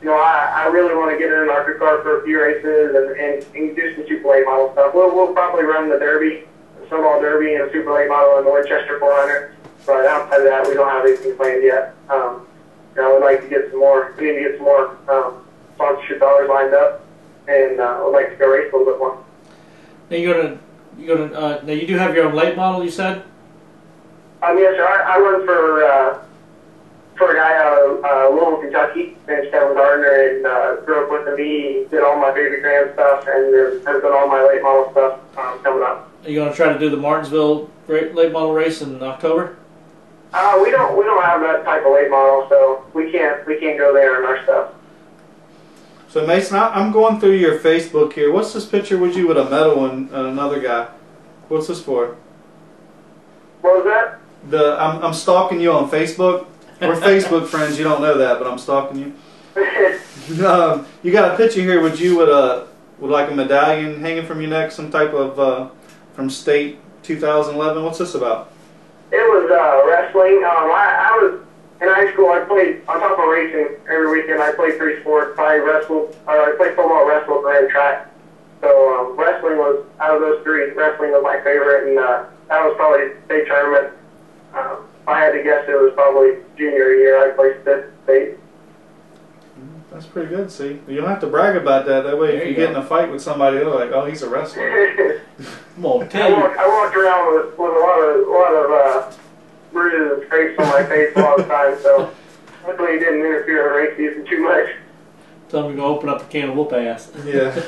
You know, I, I really want to get in an ARCA car for a few races and, and, and do some Super Late Model stuff. We'll, we'll probably run the Derby, the Snowball Derby, and a Super Late Model in the Winchester four hundred. But outside of that, we don't have anything planned yet. Um, you know, I would like to get some more, we need to get some more um, sponsorship dollars lined up, and uh, I would like to go race a little bit more. Now, you're gonna, you're gonna, uh, now you do have your own late model, you said? Um, yes, sir. I, I run for... Uh, for a guy out of uh, Louisville, Kentucky, named Kevin Gardner, and uh, grew up with me. He did all my Baby Grand stuff, and has done all my late model stuff um, coming up. Are you going to try to do the Martinsville late model race in October? Uh, we don't we don't have that type of late model, so we can't we can't go there in our stuff. So Mason, I'm going through your Facebook here. What's this picture with you with a medal and another guy? What's this for? What was that? The I'm I'm stalking you on Facebook. We're Facebook friends. You don't know that, but I'm stalking you. um, you got a picture here with you with a with like a medallion hanging from your neck, some type of uh, from state two thousand eleven. What's this about? It was uh, wrestling. Um, I, I was in high school. I played on top of racing every weekend. I played three sports. I wrestled. Uh, I played football, wrestled, ran track. So um, wrestling was out of those three. Wrestling was my favorite, and uh, that was probably state tournament. Um, I had to guess it was probably junior year I placed fifth state. That's pretty good, see? You don't have to brag about that. That way, there if you, you get in a fight with somebody, they're like, oh, he's a wrestler. I'm gonna tell you. I, walked, I walked around with, with a lot of, a lot of uh, bruises and scrapes on my face all the time, so luckily it didn't interfere with race season too much. Tell me to open up a can of whoop ass. Yeah.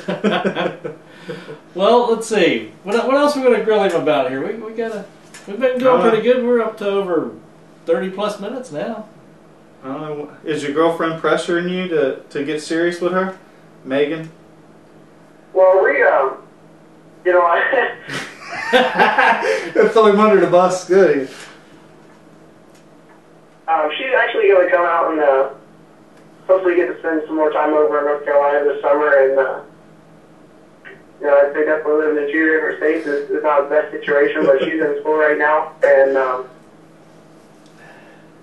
Well, let's see. What, what else are we going to grill him about here? We, we got to... We've been doing pretty good. We're up to over thirty plus minutes now. I don't know. Is your girlfriend pressuring you to, to get serious with her, Megan? Well, we, um, you know, I... That's all I'm under the bus. Good. Um, she's actually going to come out and uh, hopefully get to spend some more time over in North Carolina this summer. And, uh, you know, I think that's where living in two different states is, is not the best situation, but she's in school right now. And um,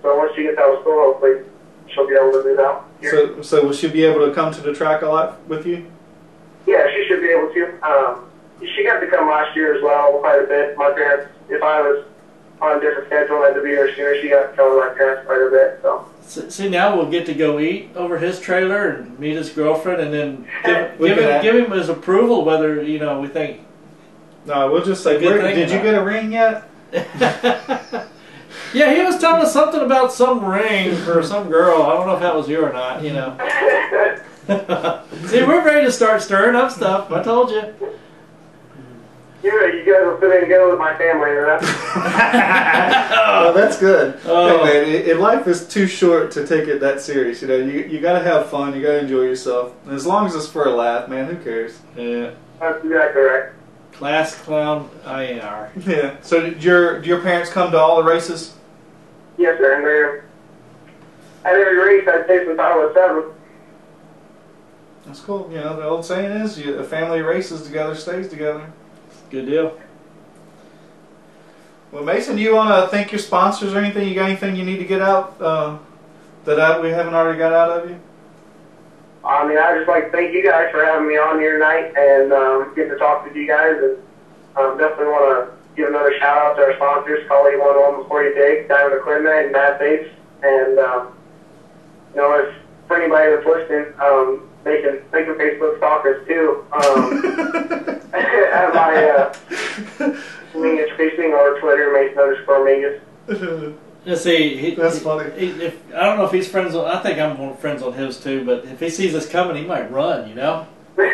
so once she gets out of school, hopefully she'll be able to move out here. So, so will she be able to come to the track a lot with you? Yeah, she should be able to. Um, she got to come last year as well quite a bit. My parents, if I was on a different schedule, I had to be here sooner. She got to come with my parents quite a bit. So see, now we'll get to go eat over his trailer and meet his girlfriend, and then give, give, him, give him his approval whether, you know, we think. No, we'll just say, where, did you get a ring yet? Yeah, he was telling us something about some ring for some girl. I don't know if that was you or not, you know. See, we're ready to start stirring up stuff. I told you. Yeah, you guys will fit in together with my family, right? Oh, that's good. Oh. Hey, man, it, life is too short to take it that serious. You know, you you gotta have fun. You gotta enjoy yourself. And as long as it's for a laugh, man, who cares? Yeah. That's exactly right. Class clown, I A R. Yeah. So, did your do your parents come to all the races? Yes, sir. And they're at every race I'd say since I was seven. That's cool. You know, the old saying is, you, "A family races together, stays together." Good deal. Well, Mason, do you want to thank your sponsors or anything? You got anything you need to get out uh, that I, we haven't already got out of you? I mean, I just like to thank you guys for having me on here tonight and um, getting to talk to you guys. And um, definitely want to give another shout out to our sponsors, Call E one one Before You Dig, Diamond Equipment, and Mad Babes. And um, you know, if for anybody that's listening, um, they can they can Facebook stalkers too. Um, At my uh, Mingus Fishing or Twitter, Mason underscore Mingus. You see, he, that's funny. He, if, I don't know if he's friends on, I think I'm friends on his too, but if he sees us coming, he might run, you know? They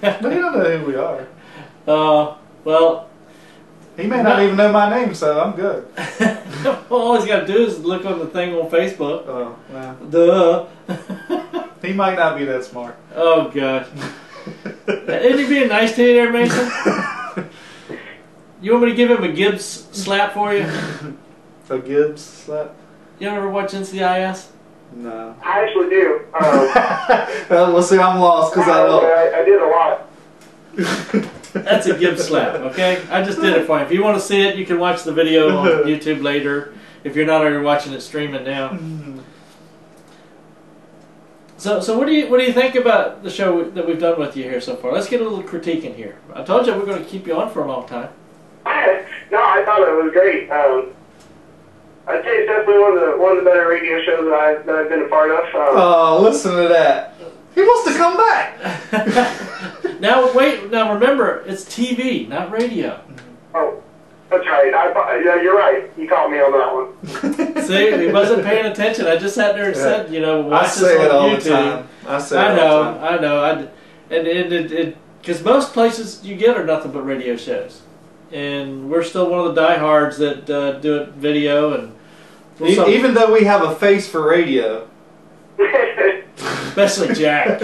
don't know who we are. Uh, well, he may not, not even know my name, so I'm good. All he's got to do is look on the thing on Facebook. Oh, wow. Duh. He might not be that smart. Oh, gosh. Isn't he being nice to you there, Mason? You want me to give him a Gibbs slap for you? A Gibbs slap? You ever watch N C I S? No. I actually do. Um, well, let's see, I'm lost because I don't. I, I did a lot. That's a Gibbs slap, okay? I just did it for you. If you want to see it, you can watch the video on YouTube later. If you're not already watching it, stream it now. So, so what do you what do you think about the show that we've done with you here so far? Let's get a little critique in here. I told you we're going to keep you on for a long time. No, I thought it was great. Um, I'd say it's definitely one of the one of the better radio shows that I've that I've been a part of. Um, oh, listen to that! He wants to come back. Now wait, now remember, it's T V, not radio. Oh, that's right. I, yeah, you're right. You caught me on that one. See, he wasn't paying attention. I just sat there and said, you know, watch I this say on it all YouTube. The time. I say I it know, all the time. I know, I know. And it, because most places you get are nothing but radio shows. And we're still one of the diehards that uh, do it video. And well, e something. Even though we have a face for radio. Especially Jack.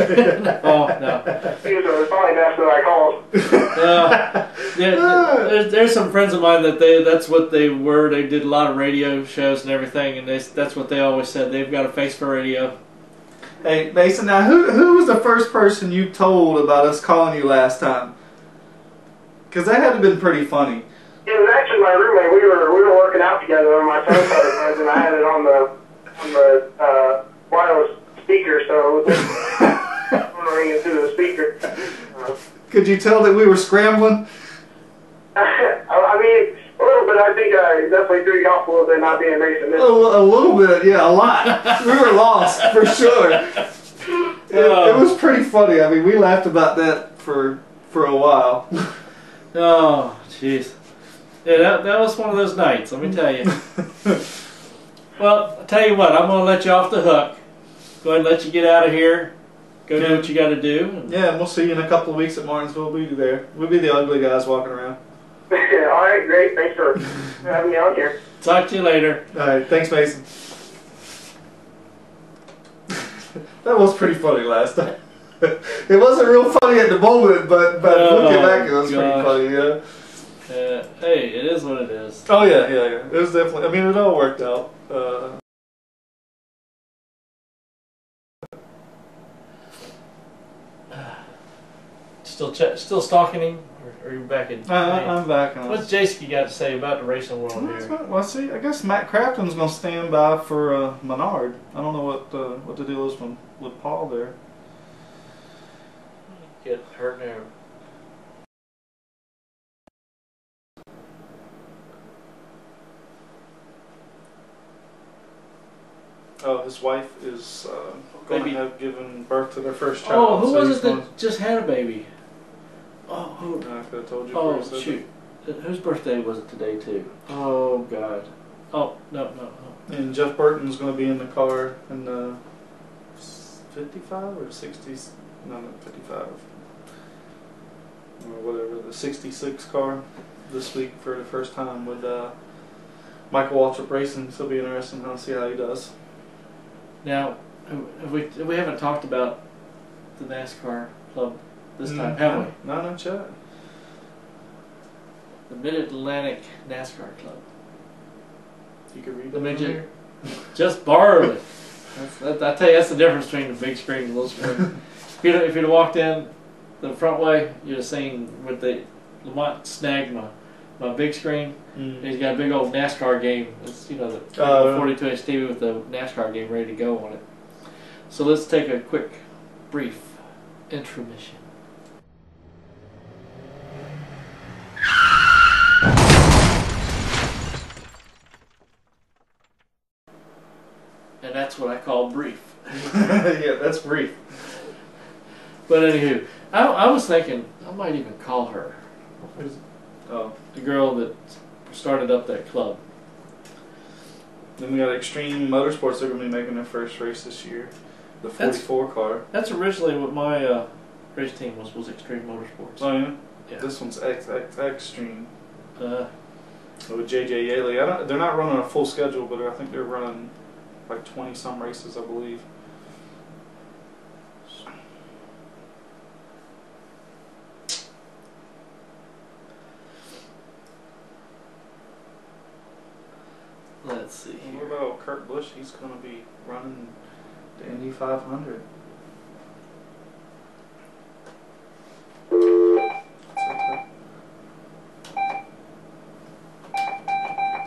Oh, no. He was probably that's what I called. Uh, yeah, there's, there's some friends of mine that they that's what they were. They did a lot of radio shows and everything, and they, that's what they always said. They've got a face for radio. Hey, Mason, now who, who was the first person you told about us calling you last time? Because that had to have been pretty funny. It was actually my roommate. We were, we were working out together on my phone card, and I had it on the, on the uh, wireless speaker, so it was ringing through the speaker. Uh, Could you tell that we were scrambling? I mean, a little bit. I think I definitely threw you off a little bit not being Mason. A, a little bit, yeah, a lot. We were lost, for sure. It, oh. It was pretty funny. I mean, we laughed about that for for a while. Oh, jeez. Yeah, that, that was one of those nights, let me tell you. Well, I'll tell you what, I'm going to let you off the hook. Go ahead and let you get out of here. Go yeah. do what you got to do. And yeah, and we'll see you in a couple of weeks at Martinsville. We'll be there. We'll be the ugly guys walking around. All right, great. Thanks for having me on here. Talk to you later. All right, thanks, Mason. That was pretty funny last time. It wasn't real funny at the moment, but but oh, looking back, it was gosh. pretty funny. Yeah. Uh, hey, it is what it is. Oh yeah, yeah, yeah. It was definitely. I mean, it all worked out. Uh, still, ch still stalking him. Or are you back in? I, I'm back on. What's Jasky got to say about the racing world well, here? Well, see, I guess Matt Crafton's going to stand by for uh, Menard. I don't know what uh, what the deal is from with Paul there. Get hurt now. Oh, his wife is uh, going baby. to have given birth to their first child. Oh, who so was it that just had a baby? Oh, who? I could have told you. Oh, first, shoot. It? Whose birthday was it today, too? Oh, God. Oh, no, no, no. And Jeff Burton's going to be in the car in the fifty-five or sixties? No, not fifty-five. Or whatever, the sixty-six car this week for the first time with uh, Michael Waltrip Racing. So it'll be interesting to see how he does. Now, we, we haven't talked about the NASCAR club this time, mm, have we? No, not yet. The Mid-Atlantic NASCAR Club. You can read the midget. Just borrow it. That's, that, I tell you, that's the difference between the big screen and the little screen. If you'd, if you'd walked in the front way, you'd have seen what they, Lamont snagged my, my big screen. Mm. He's got a big old NASCAR game. It's, you know, the forty-two inch uh, T V with the NASCAR game ready to go on it. So let's take a quick, brief intermission. And that's what I call brief. Yeah, that's brief. But anywho, I, I was thinking I might even call her. Who's, oh, the girl that started up that club. Then we got Extreme Motorsports. They're going to be making their first race this year, the forty-four that's, car. That's originally what my uh, race team was. Was Extreme Motorsports. Oh yeah. Yeah. This one's X X Extreme. Uh. With J J Yaley. I don't, they're not running a full schedule, but I think they're running like twenty some races, I believe. Let's see. What about Kurt Busch? He's going to be running the Indy five hundred.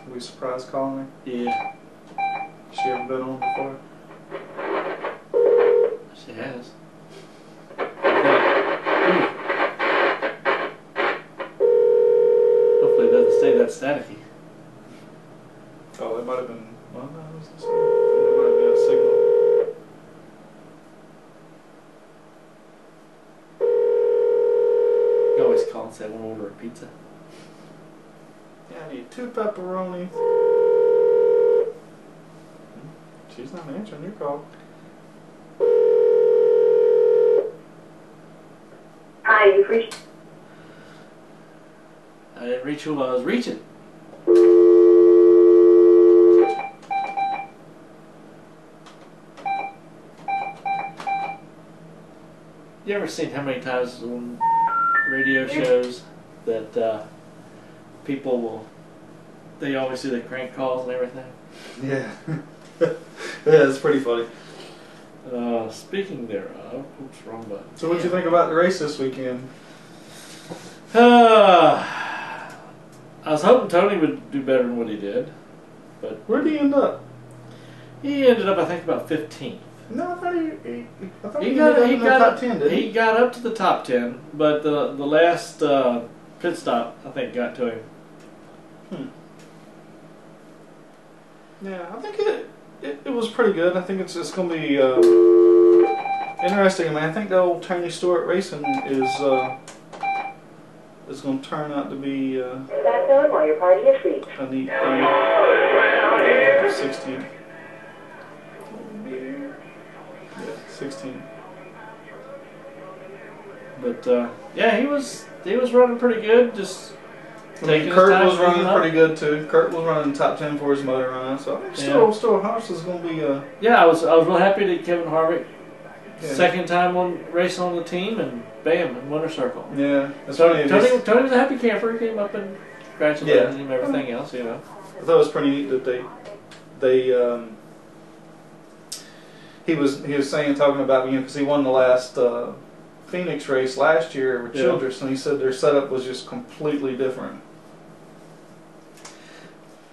Are we surprised calling her? Yeah. She haven't been on before? She has. Hopefully it doesn't stay that staticky. Oh, it might have been. Well, no, it was a signal. It might have been a signal. You always call and say, I want to order a pizza. Yeah, I need two pepperonis. She's not answering your call. Hi, you've reached. I didn't reach who I was reaching. You ever seen how many times on radio shows that uh, people will, they always do the crank calls and everything? Yeah. Yeah, it's pretty funny. Uh, speaking thereof, oops, wrong button. So what'd you think about the race this weekend? Uh, I was hoping Tony would do better than what he did. But where'd he end up? He ended up, I think, about fifteenth. No, I thought he, he, I thought he, he got, he got top up, ten, didn't he? He got up to the top ten, but the the last uh, pit stop, I think, got to him. Hmm. Yeah, I think it it, it was pretty good. I think it's it's going to be uh, interesting. I mean, I think the old Tony Stewart Racing is uh, is going to turn out to be uh, back on while your party is free. A neat thing. Sixteen. sixteen. But uh, yeah, he was he was running pretty good. Just I mean, Kurt was running pretty good too. Kurt was running top ten for his motor run, so I mean, still, yeah. still, Haas is going to be. Uh, yeah, I was, I was real happy that Kevin Harvick, yeah. second time on racing on the team, and bam, in winner's circle. Yeah, that's Tony, Tony, Tony was a happy camper. He came up and congratulated yeah. him, everything I mean, else, you know. I thought it was pretty neat that they, they. Um, He was he was saying talking about me you know, because he won the last uh, Phoenix race last year with yeah. Childress, and he said their setup was just completely different.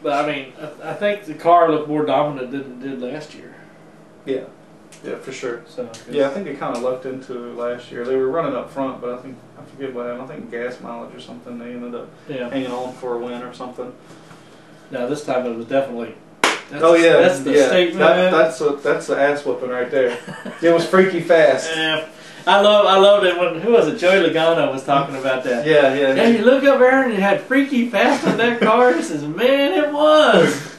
But I mean, I, I think the car looked more dominant than it did last year. Yeah, yeah, for sure. So yeah, I think they kind of lucked into it last year. They were running up front, but I think I forget what happened. I think gas mileage or something. They ended up yeah. hanging on for a win or something. Now this time it was definitely. That's oh yeah, a, that's the yeah. statement. That, that's a, that's the ass whooping right there. It was freaky fast. Yeah. I love I love it when who was it? Joey Logano was talking about that. Yeah, yeah. Yeah, you look up there and it had freaky fast on that car. He says, man, it was.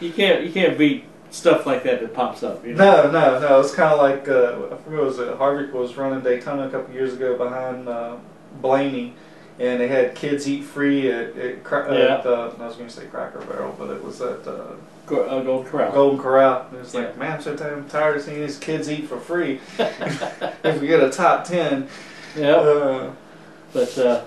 you can't you can't beat stuff like that that pops up. You know? No, no, no. It's kind of like uh, I forget what was it? Harvick was running Daytona a couple years ago behind uh, Blaney. And they had kids eat free at, at, at yeah. uh, I was going to say Cracker Barrel, but it was at uh, uh, Golden Corral. Golden Corral. And it's yeah. like, man, I'm so tired of seeing these kids eat for free. If we get a top ten. Yeah. Uh, but uh,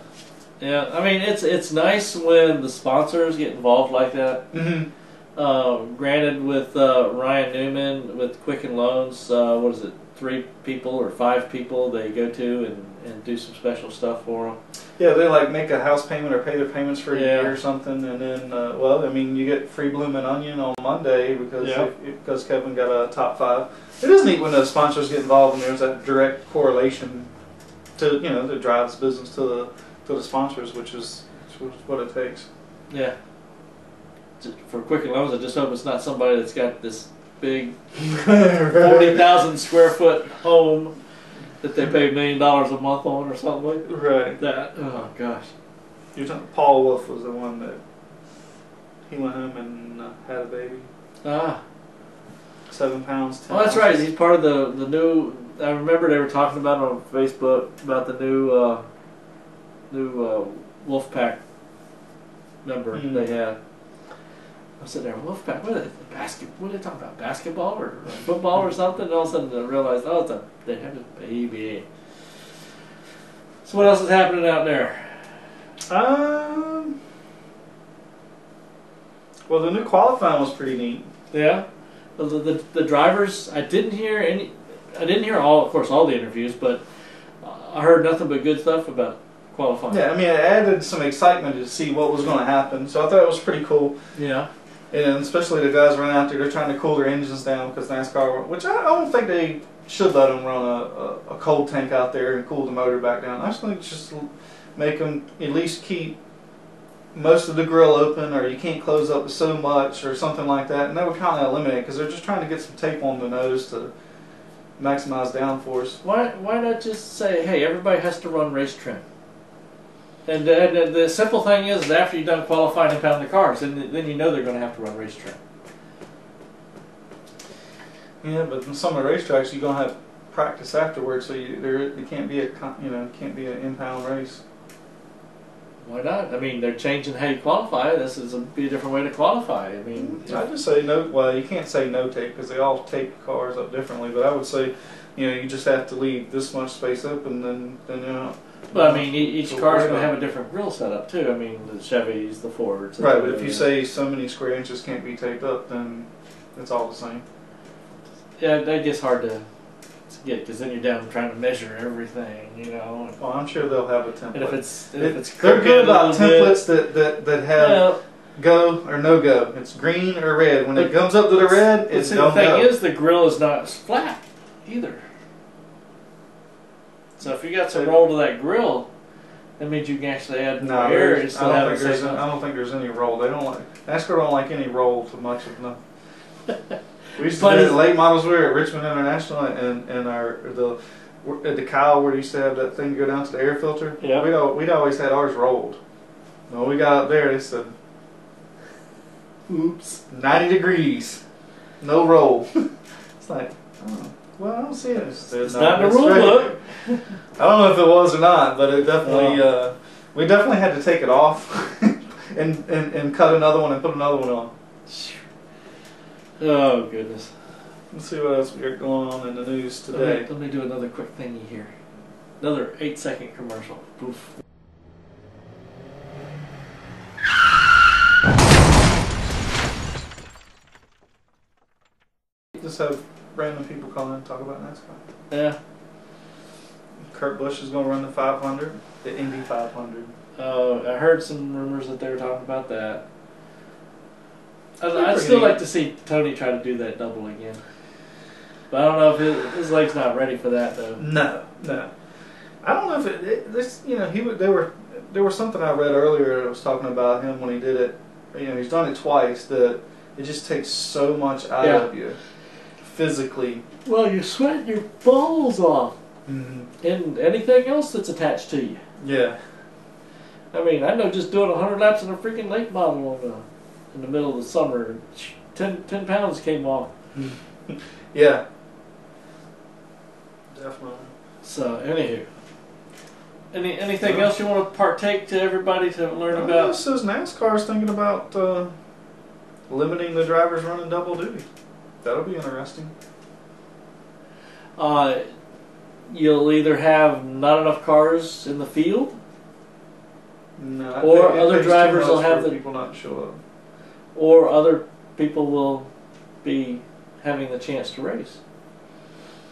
yeah, I mean, it's it's nice when the sponsors get involved like that. Mm-hmm. Uh, granted, with uh, Ryan Newman with Quicken Loans, uh, what is it? Three people or five people they go to and, and do some special stuff for them. Yeah, they like make a house payment or pay their payments for a yeah. year or something, and then uh, well, I mean, you get free blooming onion on Monday because yeah. if, if, because Kevin got a top five. It is neat when the sponsors get involved and there's that direct correlation to you know that drives business to the to the sponsors, which is, which is what it takes. Yeah. For Quicken Loans, I just hope it's not somebody that's got this big forty thousand square foot home that they pay a million dollars a month on or something like that. Right. That. Oh, gosh. You're talking, Paul Wolf was the one that he went home and uh, had a baby. Ah. Seven pounds, ten. Oh, that's right. He's part of the, the new, I remember they were talking about on Facebook about the new, uh, new uh, Wolfpack member mm-hmm. they had. I'm sitting there, Wolfpack, what are they, basket, what are they talking about, basketball or football or something? And all of a sudden I realized, oh, it's a, they have a baby. So what else is happening out there? Um, well, the new qualifying was pretty neat. Yeah. The, the, the drivers, I didn't hear any, I didn't hear all, of course, all the interviews, but I heard nothing but good stuff about qualifying. Yeah, I mean, it added some excitement to see what was going to happen. So I thought it was pretty cool. Yeah. And especially the guys running out there, they're trying to cool their engines down because NASCAR, which I don't think they should let them run a, a, a cold tank out there and cool the motor back down. I just think just make them at least keep most of the grill open, or you can't close up so much or something like that. And that would kind of eliminate it because they're just trying to get some tape on the nose to maximize downforce. Why, why not just say, hey, everybody has to run race trim? And the, the, the simple thing is, is after you're done qualifying and pounding the cars, then, then you know they're going to have to run race track. Yeah, but in some of the racetracks, you're going to have practice afterwards, so you, there it can't be a you know can't be an impound race. Why not? I mean, they're changing how you qualify. This is a, be a different way to qualify. I mean, I just say no. Well, you can't say no tape because they all tape cars up differently. But I would say, you know, you just have to leave this much space open, then then you know. Well, I mean, each car's going to have a different grill setup too. I mean, the Chevys, the Fords. Right, but if you say so many square inches can't be taped up, then it's all the same. Yeah, that gets hard to, to get because then you're down trying to measure everything, you know. Well, I'm sure they'll have a template. And if it's, if it, it's they're good about templates that, that that have well, go or no go. It's green or red. When it comes up to the red, it's no go. The thing is, the grill is not flat either. So if you got some roll to that grill, that means you can actually add more no, air. And still I, don't have any, I don't think there's any roll. They don't like NASCAR don't like any roll to much of them. We used to do it late models. We were at Richmond International, and and our the at the Kyle where we used to have that thing go down to the air filter. Yeah, we'd all, we'd always had ours rolled. When we got up there, they said, "Oops, ninety degrees, no roll." It's like, oh. Well, I don't see it. It's, it's not in the rule book. I don't know if it was or not, but it definitely, well, uh, We definitely had to take it off and, and, and cut another one and put another one on. Oh, goodness. Let's see what else we got going on in the news today. Let me, let me do another quick thingy here. Another eight second commercial. Poof. Just have random people call in and talk about NASCAR. Yeah. Kurt Busch is going to run the five hundred, the Indy five hundred. Oh, uh, I heard some rumors that they were talking about that. I'd, I'd still like to see Tony try to do that double again. But I don't know if his, his leg's not ready for that, though. No, no. I don't know if it, it this, you know, he would, they were, there was something I read earlier that was talking about him when he did it. You know, he's done it twice, that it just takes so much out yeah. of you physically. Well, you sweat your balls off. Mm-hmm. And anything else that's attached to you. Yeah. I mean, I know just doing a hundred laps in a freaking lake model on the, in the middle of the summer, ten, ten pounds came off. Yeah. Definitely. So, anywho. Any, anything so, else you want to partake to everybody to learn I about? This says NASCAR is thinking about uh, limiting the drivers running double duty. That'll be interesting. Uh... You'll either have not enough cars in the field, no, or other drivers will have the people not show up, or other people will be having the chance to race.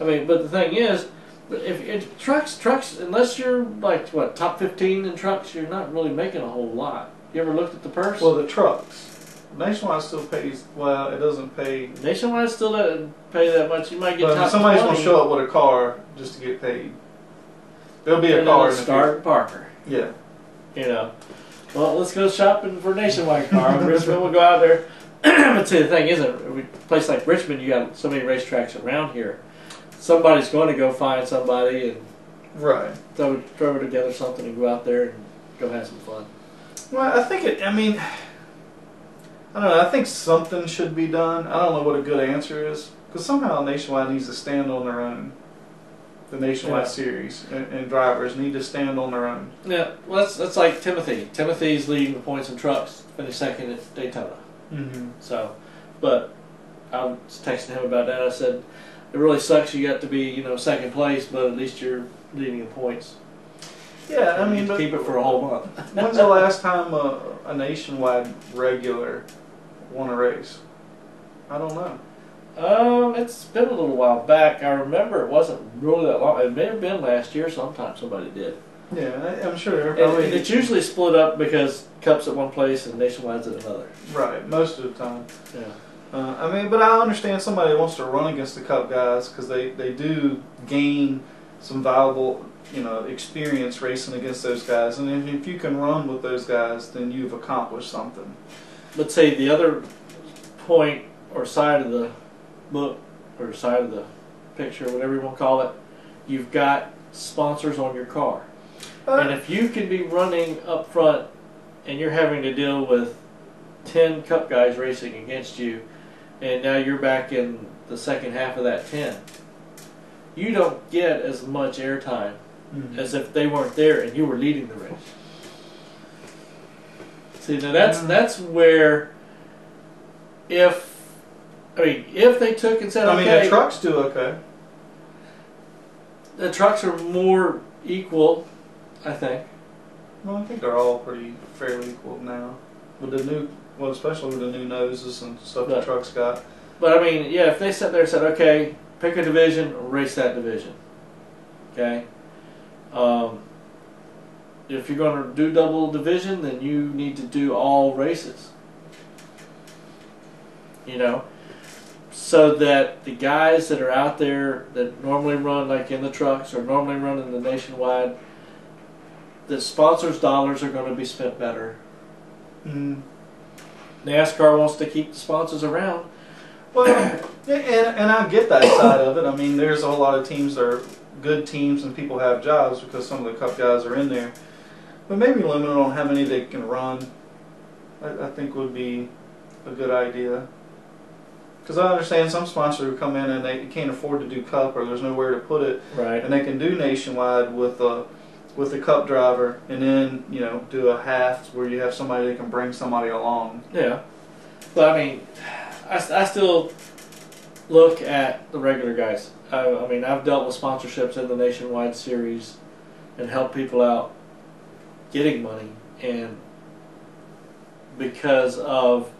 I mean, but the thing is, if, if trucks, trucks, unless you're like what top fifteen in trucks, you're not really making a whole lot. You ever looked at the purse? Well, the trucks. Nationwide still pays, well, it doesn't pay. Nationwide still doesn't pay that much. You might get top somebody's going to show up with a car just to get paid. There'll be a car in the start Parker. Yeah. You know. Well, let's go shopping for a Nationwide car. Richmond will go out there. But see, the thing is, a place like Richmond, you got so many racetracks around here. Somebody's going to go find somebody and right. throw, throw together something and go out there and go have some fun. Well, I think it, I mean... I don't know, I think something should be done. I don't know what a good answer is. Because somehow Nationwide needs to stand on their own. The Nationwide yeah. series and, and drivers need to stand on their own. Yeah, well, that's, that's like Timothy. Timothy's leading the points in trucks, finished second at Daytona. Mm-hmm. So, but I was texting him about that. I said, it really sucks you got to be, you know, second place, but at least you're leading the points. Yeah, and I mean... But keep it for a whole month. When's the last time a, a Nationwide regular... won a race? I don't know. Um, it's been a little while back. I remember it wasn't really that long. It may have been last year sometime somebody did. Yeah, I'm sure. And, and it's usually split up because Cup's at one place and Nationwide's at another. Right, most of the time. Yeah. Uh, I mean, but I understand somebody wants to run against the Cup guys because they, they do gain some valuable, you know, experience racing against those guys. And if, if you can run with those guys, then you've accomplished something. But say the other point or side of the book or side of the picture, whatever you want to call it, you've got sponsors on your car. Uh, and if you can be running up front and you're having to deal with ten Cup guys racing against you, and now you're back in the second half of that ten, you don't get as much airtime mm-hmm. as if they weren't there and you were leading the race. See, now that's that's where, if I mean, if they took and said, I mean, okay, the trucks do okay. The trucks are more equal, I think. Well, I think they're all pretty fairly equal now. With the new, well, especially with the new noses and stuff but, the trucks got. But I mean, yeah, if they sat there and said, okay, pick a division, race that division, okay. Um, If you're going to do double division, then you need to do all races. You know? So that the guys that are out there that normally run like in the trucks or normally run in the Nationwide, the sponsors' dollars are going to be spent better. Mm. NASCAR wants to keep the sponsors around. Well, and, and I get that side of it. I mean, there's a whole lot of teams that are good teams and people have jobs because some of the Cup guys are in there. But maybe limited on how many they can run, I, I think would be a good idea. Because I understand some sponsors who come in and they can't afford to do Cup or there's nowhere to put it. Right. And they can do Nationwide with a with the cup driver, and then, you know, do a half where you have somebody that can bring somebody along. Yeah. But, I mean, I, I still look at the regular guys. I, I mean, I've dealt with sponsorships in the Nationwide Series and helped people out getting money. And because of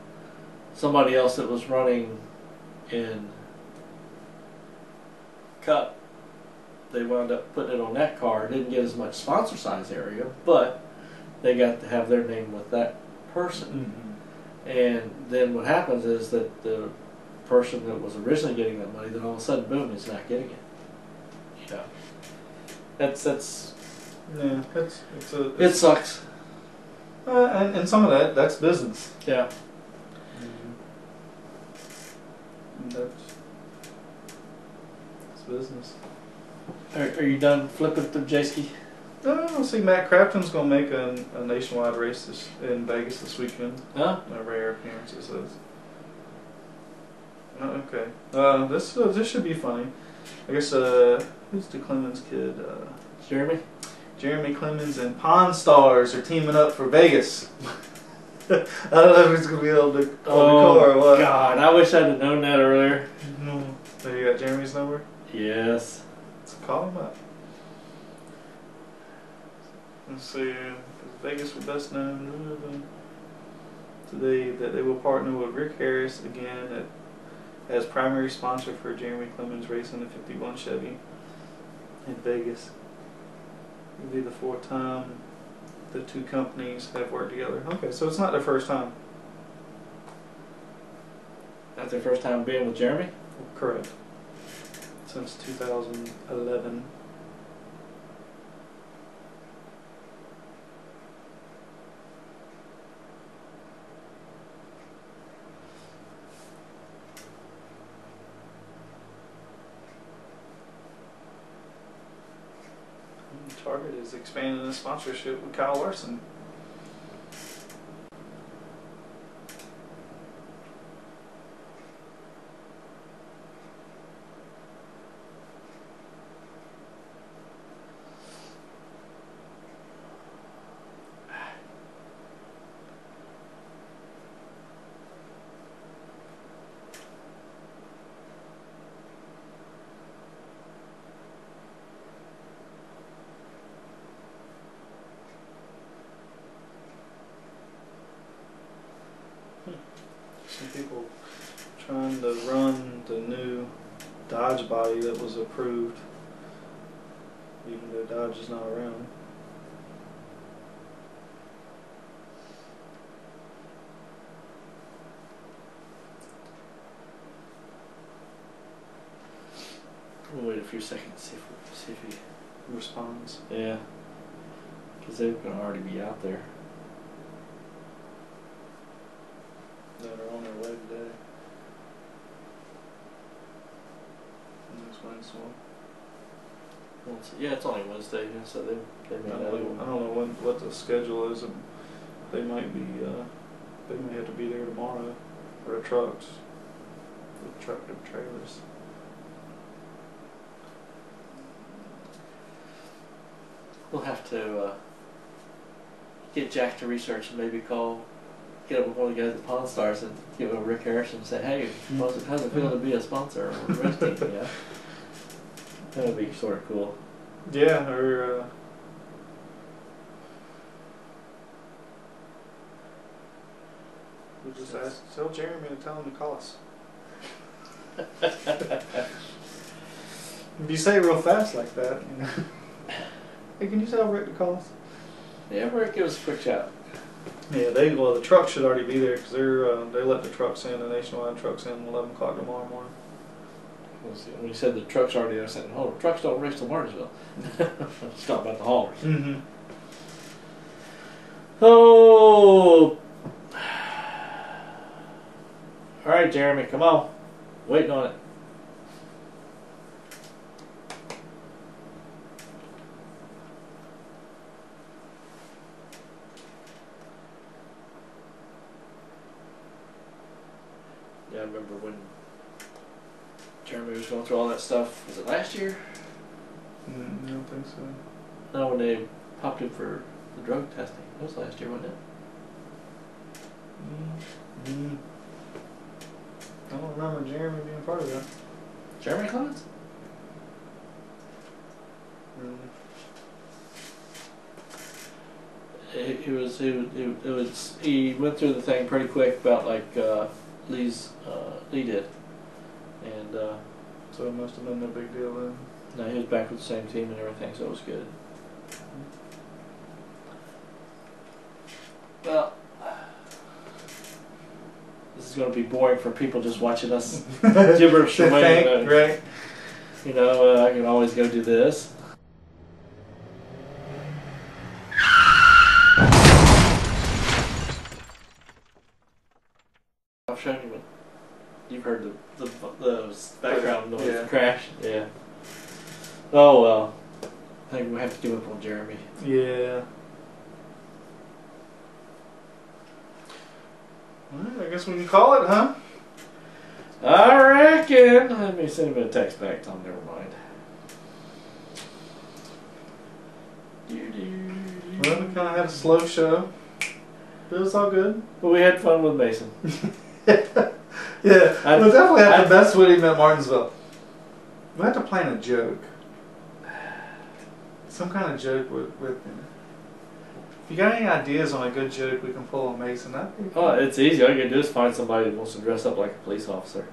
somebody else that was running in Cup, they wound up putting it on that car. Didn't get as much sponsor size area, but they got to have their name with that person. Mm-hmm. And then what happens is that the person that was originally getting that money, then all of a sudden, boom, is not getting it. You know, that's that's yeah, that's it's a it's, it sucks. Uh, and, and some of that that's business. Yeah. Mm-hmm. That's that's business. Are, are you done flipping through J-Ski? No, see, Matt Crafton's going to make a, a nationwide race this, in Vegas this weekend. Huh? A rare appearance, it says. Oh, okay. Uh, this uh, this should be funny. I guess, uh, who's the Clemens kid? Uh, Jeremy? Jeremy Clements and Pawn Stars are teaming up for Vegas. I don't know if it's going to be on the, on oh, the car or what. God, I wish I'd have known that earlier. No. So you got Jeremy's number? Yes. Call him up. Let's see. Vegas were best known today that they will partner with Rick Harris again at, as primary sponsor for Jeremy Clements racing the fifty-one Chevy in Vegas. It'll be the fourth time the two companies have worked together. Okay, so it's not their first time. Not their first time being with Jeremy? Correct. Since two thousand eleven. Target is expanding the sponsorship with Kyle Larson. That was approved, even though Dodge is not around. We'll wait a few seconds, see if, see if he responds. Yeah, because they're going to already be out there. That are on their way today. Wednesday. Yeah, it's only Wednesday, so they they may. I don't know, I don't know when, what the schedule is. They might be. Uh, they may have to be there tomorrow for the trucks, the truck and trailers. We'll have to uh, get Jack to research and maybe call, get up with one of the guys at Pawn Stars and give him a Rick Harrison and say, "Hey, how's it, how's it feel to be a sponsor or a race team?" Yeah. That would be sort of cool. Yeah, or uh, we'll just ask, tell Jeremy to tell him to call us. If you say it real fast like that, you know. Hey, can you tell Rick to call us? Yeah, Rick, give us a quick shout. Yeah, they well the truck should already be there because they're uh, they let the trucks in, the nationwide trucks in eleven o'clock tomorrow morning. When you said the truck's already there, I said, "Oh, the trucks don't race till Martinsville." Let's talk about the haulers. Mm-hmm. Oh, all right, Jeremy, come on. Waiting on it. Yeah, I remember when Jeremy was going through all that stuff. Was it last year? Mm, I don't think so. No, when they popped him for the drug testing. That was last year, wasn't it? Mm-hmm. I don't remember Jeremy being part of that. Jeremy Clements? Really? It, it was. It, it, it was. He went through the thing pretty quick about like uh, Lee's. Uh, Lee did, and uh, so it must have been no big deal then. No, he was back with the same team and everything, so it was good. Well, this is going to be boring for people just watching us gibberish away. Tank, right? You know, uh, I can always go do this. I've shown you what you've heard the the, the background noise, yeah. Crash. Yeah. Oh well, I think we have to give up on Jeremy. Yeah. Well, I guess we can call it, huh? I reckon. Let me send him a text back. Tom, never mind. Well, we kind of had a slow show. But it was all good. But we had fun with Mason. Yeah, I, we definitely had I, the best Woody at Martinsville. We had to plan a joke. Some kind of joke with, with him. If you got any ideas on a good joke we can pull on Mason, I think. Oh, it's easy. All you can do is find somebody that wants to dress up like a police officer.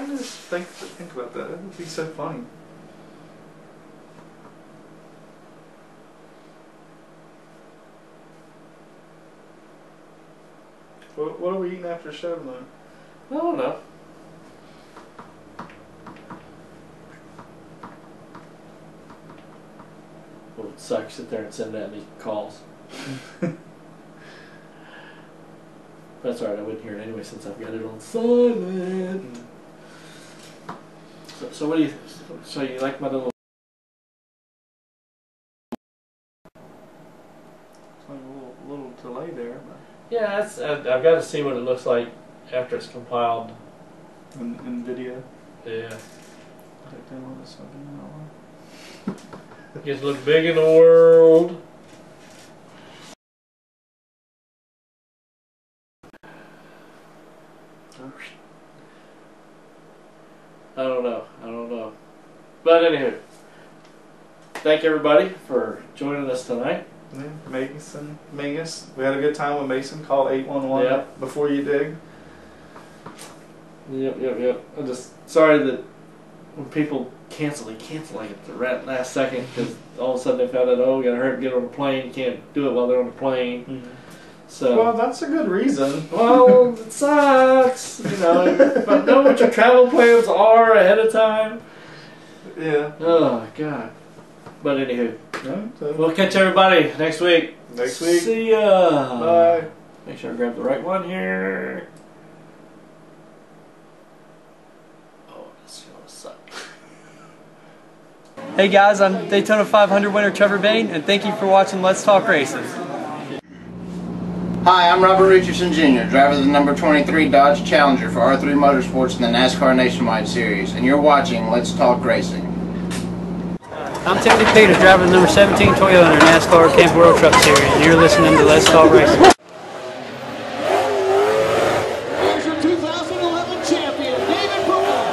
Think, think about that. That would be so funny. What, what are we eating after the show tonight? I don't know. Well, it sucks. Sit there and send that many calls. That's alright. I wouldn't hear it anyway since I've got it on silent. Mm. So, so what do you? So you like my little? It's like a little, little delay there. But yeah, that's. I, I've got to see what it looks like after it's compiled. In, in video. Yeah. It just look big in the world. I don't know. I don't know. But anywho, thank everybody for joining us tonight. Yeah, Mason Mingus. We had a good time with Mason. Call eight one one yep. Before you dig. Yep, yep, yep. I'm just sorry that when people cancel, they cancel like at the last second because all of a sudden they found out, oh, we got hurt, get on a plane, can't do it while they're on the plane. Mm-hmm. So, well, that's a good reason. Well, it sucks, you know. But know what your travel plans are ahead of time. Yeah. Oh God. But anywho, yeah, so we'll catch everybody next week. Next week. See ya. Bye. Make sure I grab the right one here. Oh, this is gonna suck. Hey guys, I'm Daytona five hundred winner Trevor Bayne, and thank you for watching Let's Talk Racing. Hi, I'm Robert Richardson Junior, driver of the number twenty-three Dodge Challenger for R three Motorsports in the NASCAR Nationwide Series, and you're watching Let's Talk Racing. I'm Timothy Peters, driver of the number seventeen Toyota in the NASCAR Camp World Truck Series, and you're listening to Let's Talk Racing. Here's your two thousand eleven champion, David Poulain.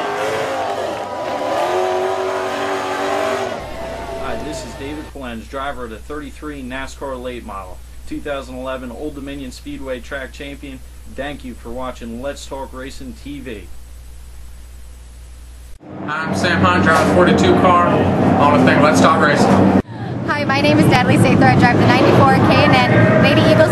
Hi, this is David Poulain, driver of the thirty-three NASCAR Late Model. two thousand eleven Old Dominion Speedway Track Champion. Thank you for watching Let's Talk Racing T V. I'm Sam Hunt, driver forty-two car. I want to thank Let's Talk Racing. Hi, my name is Natalie Sather. I drive the ninety-four K and N Lady Eagles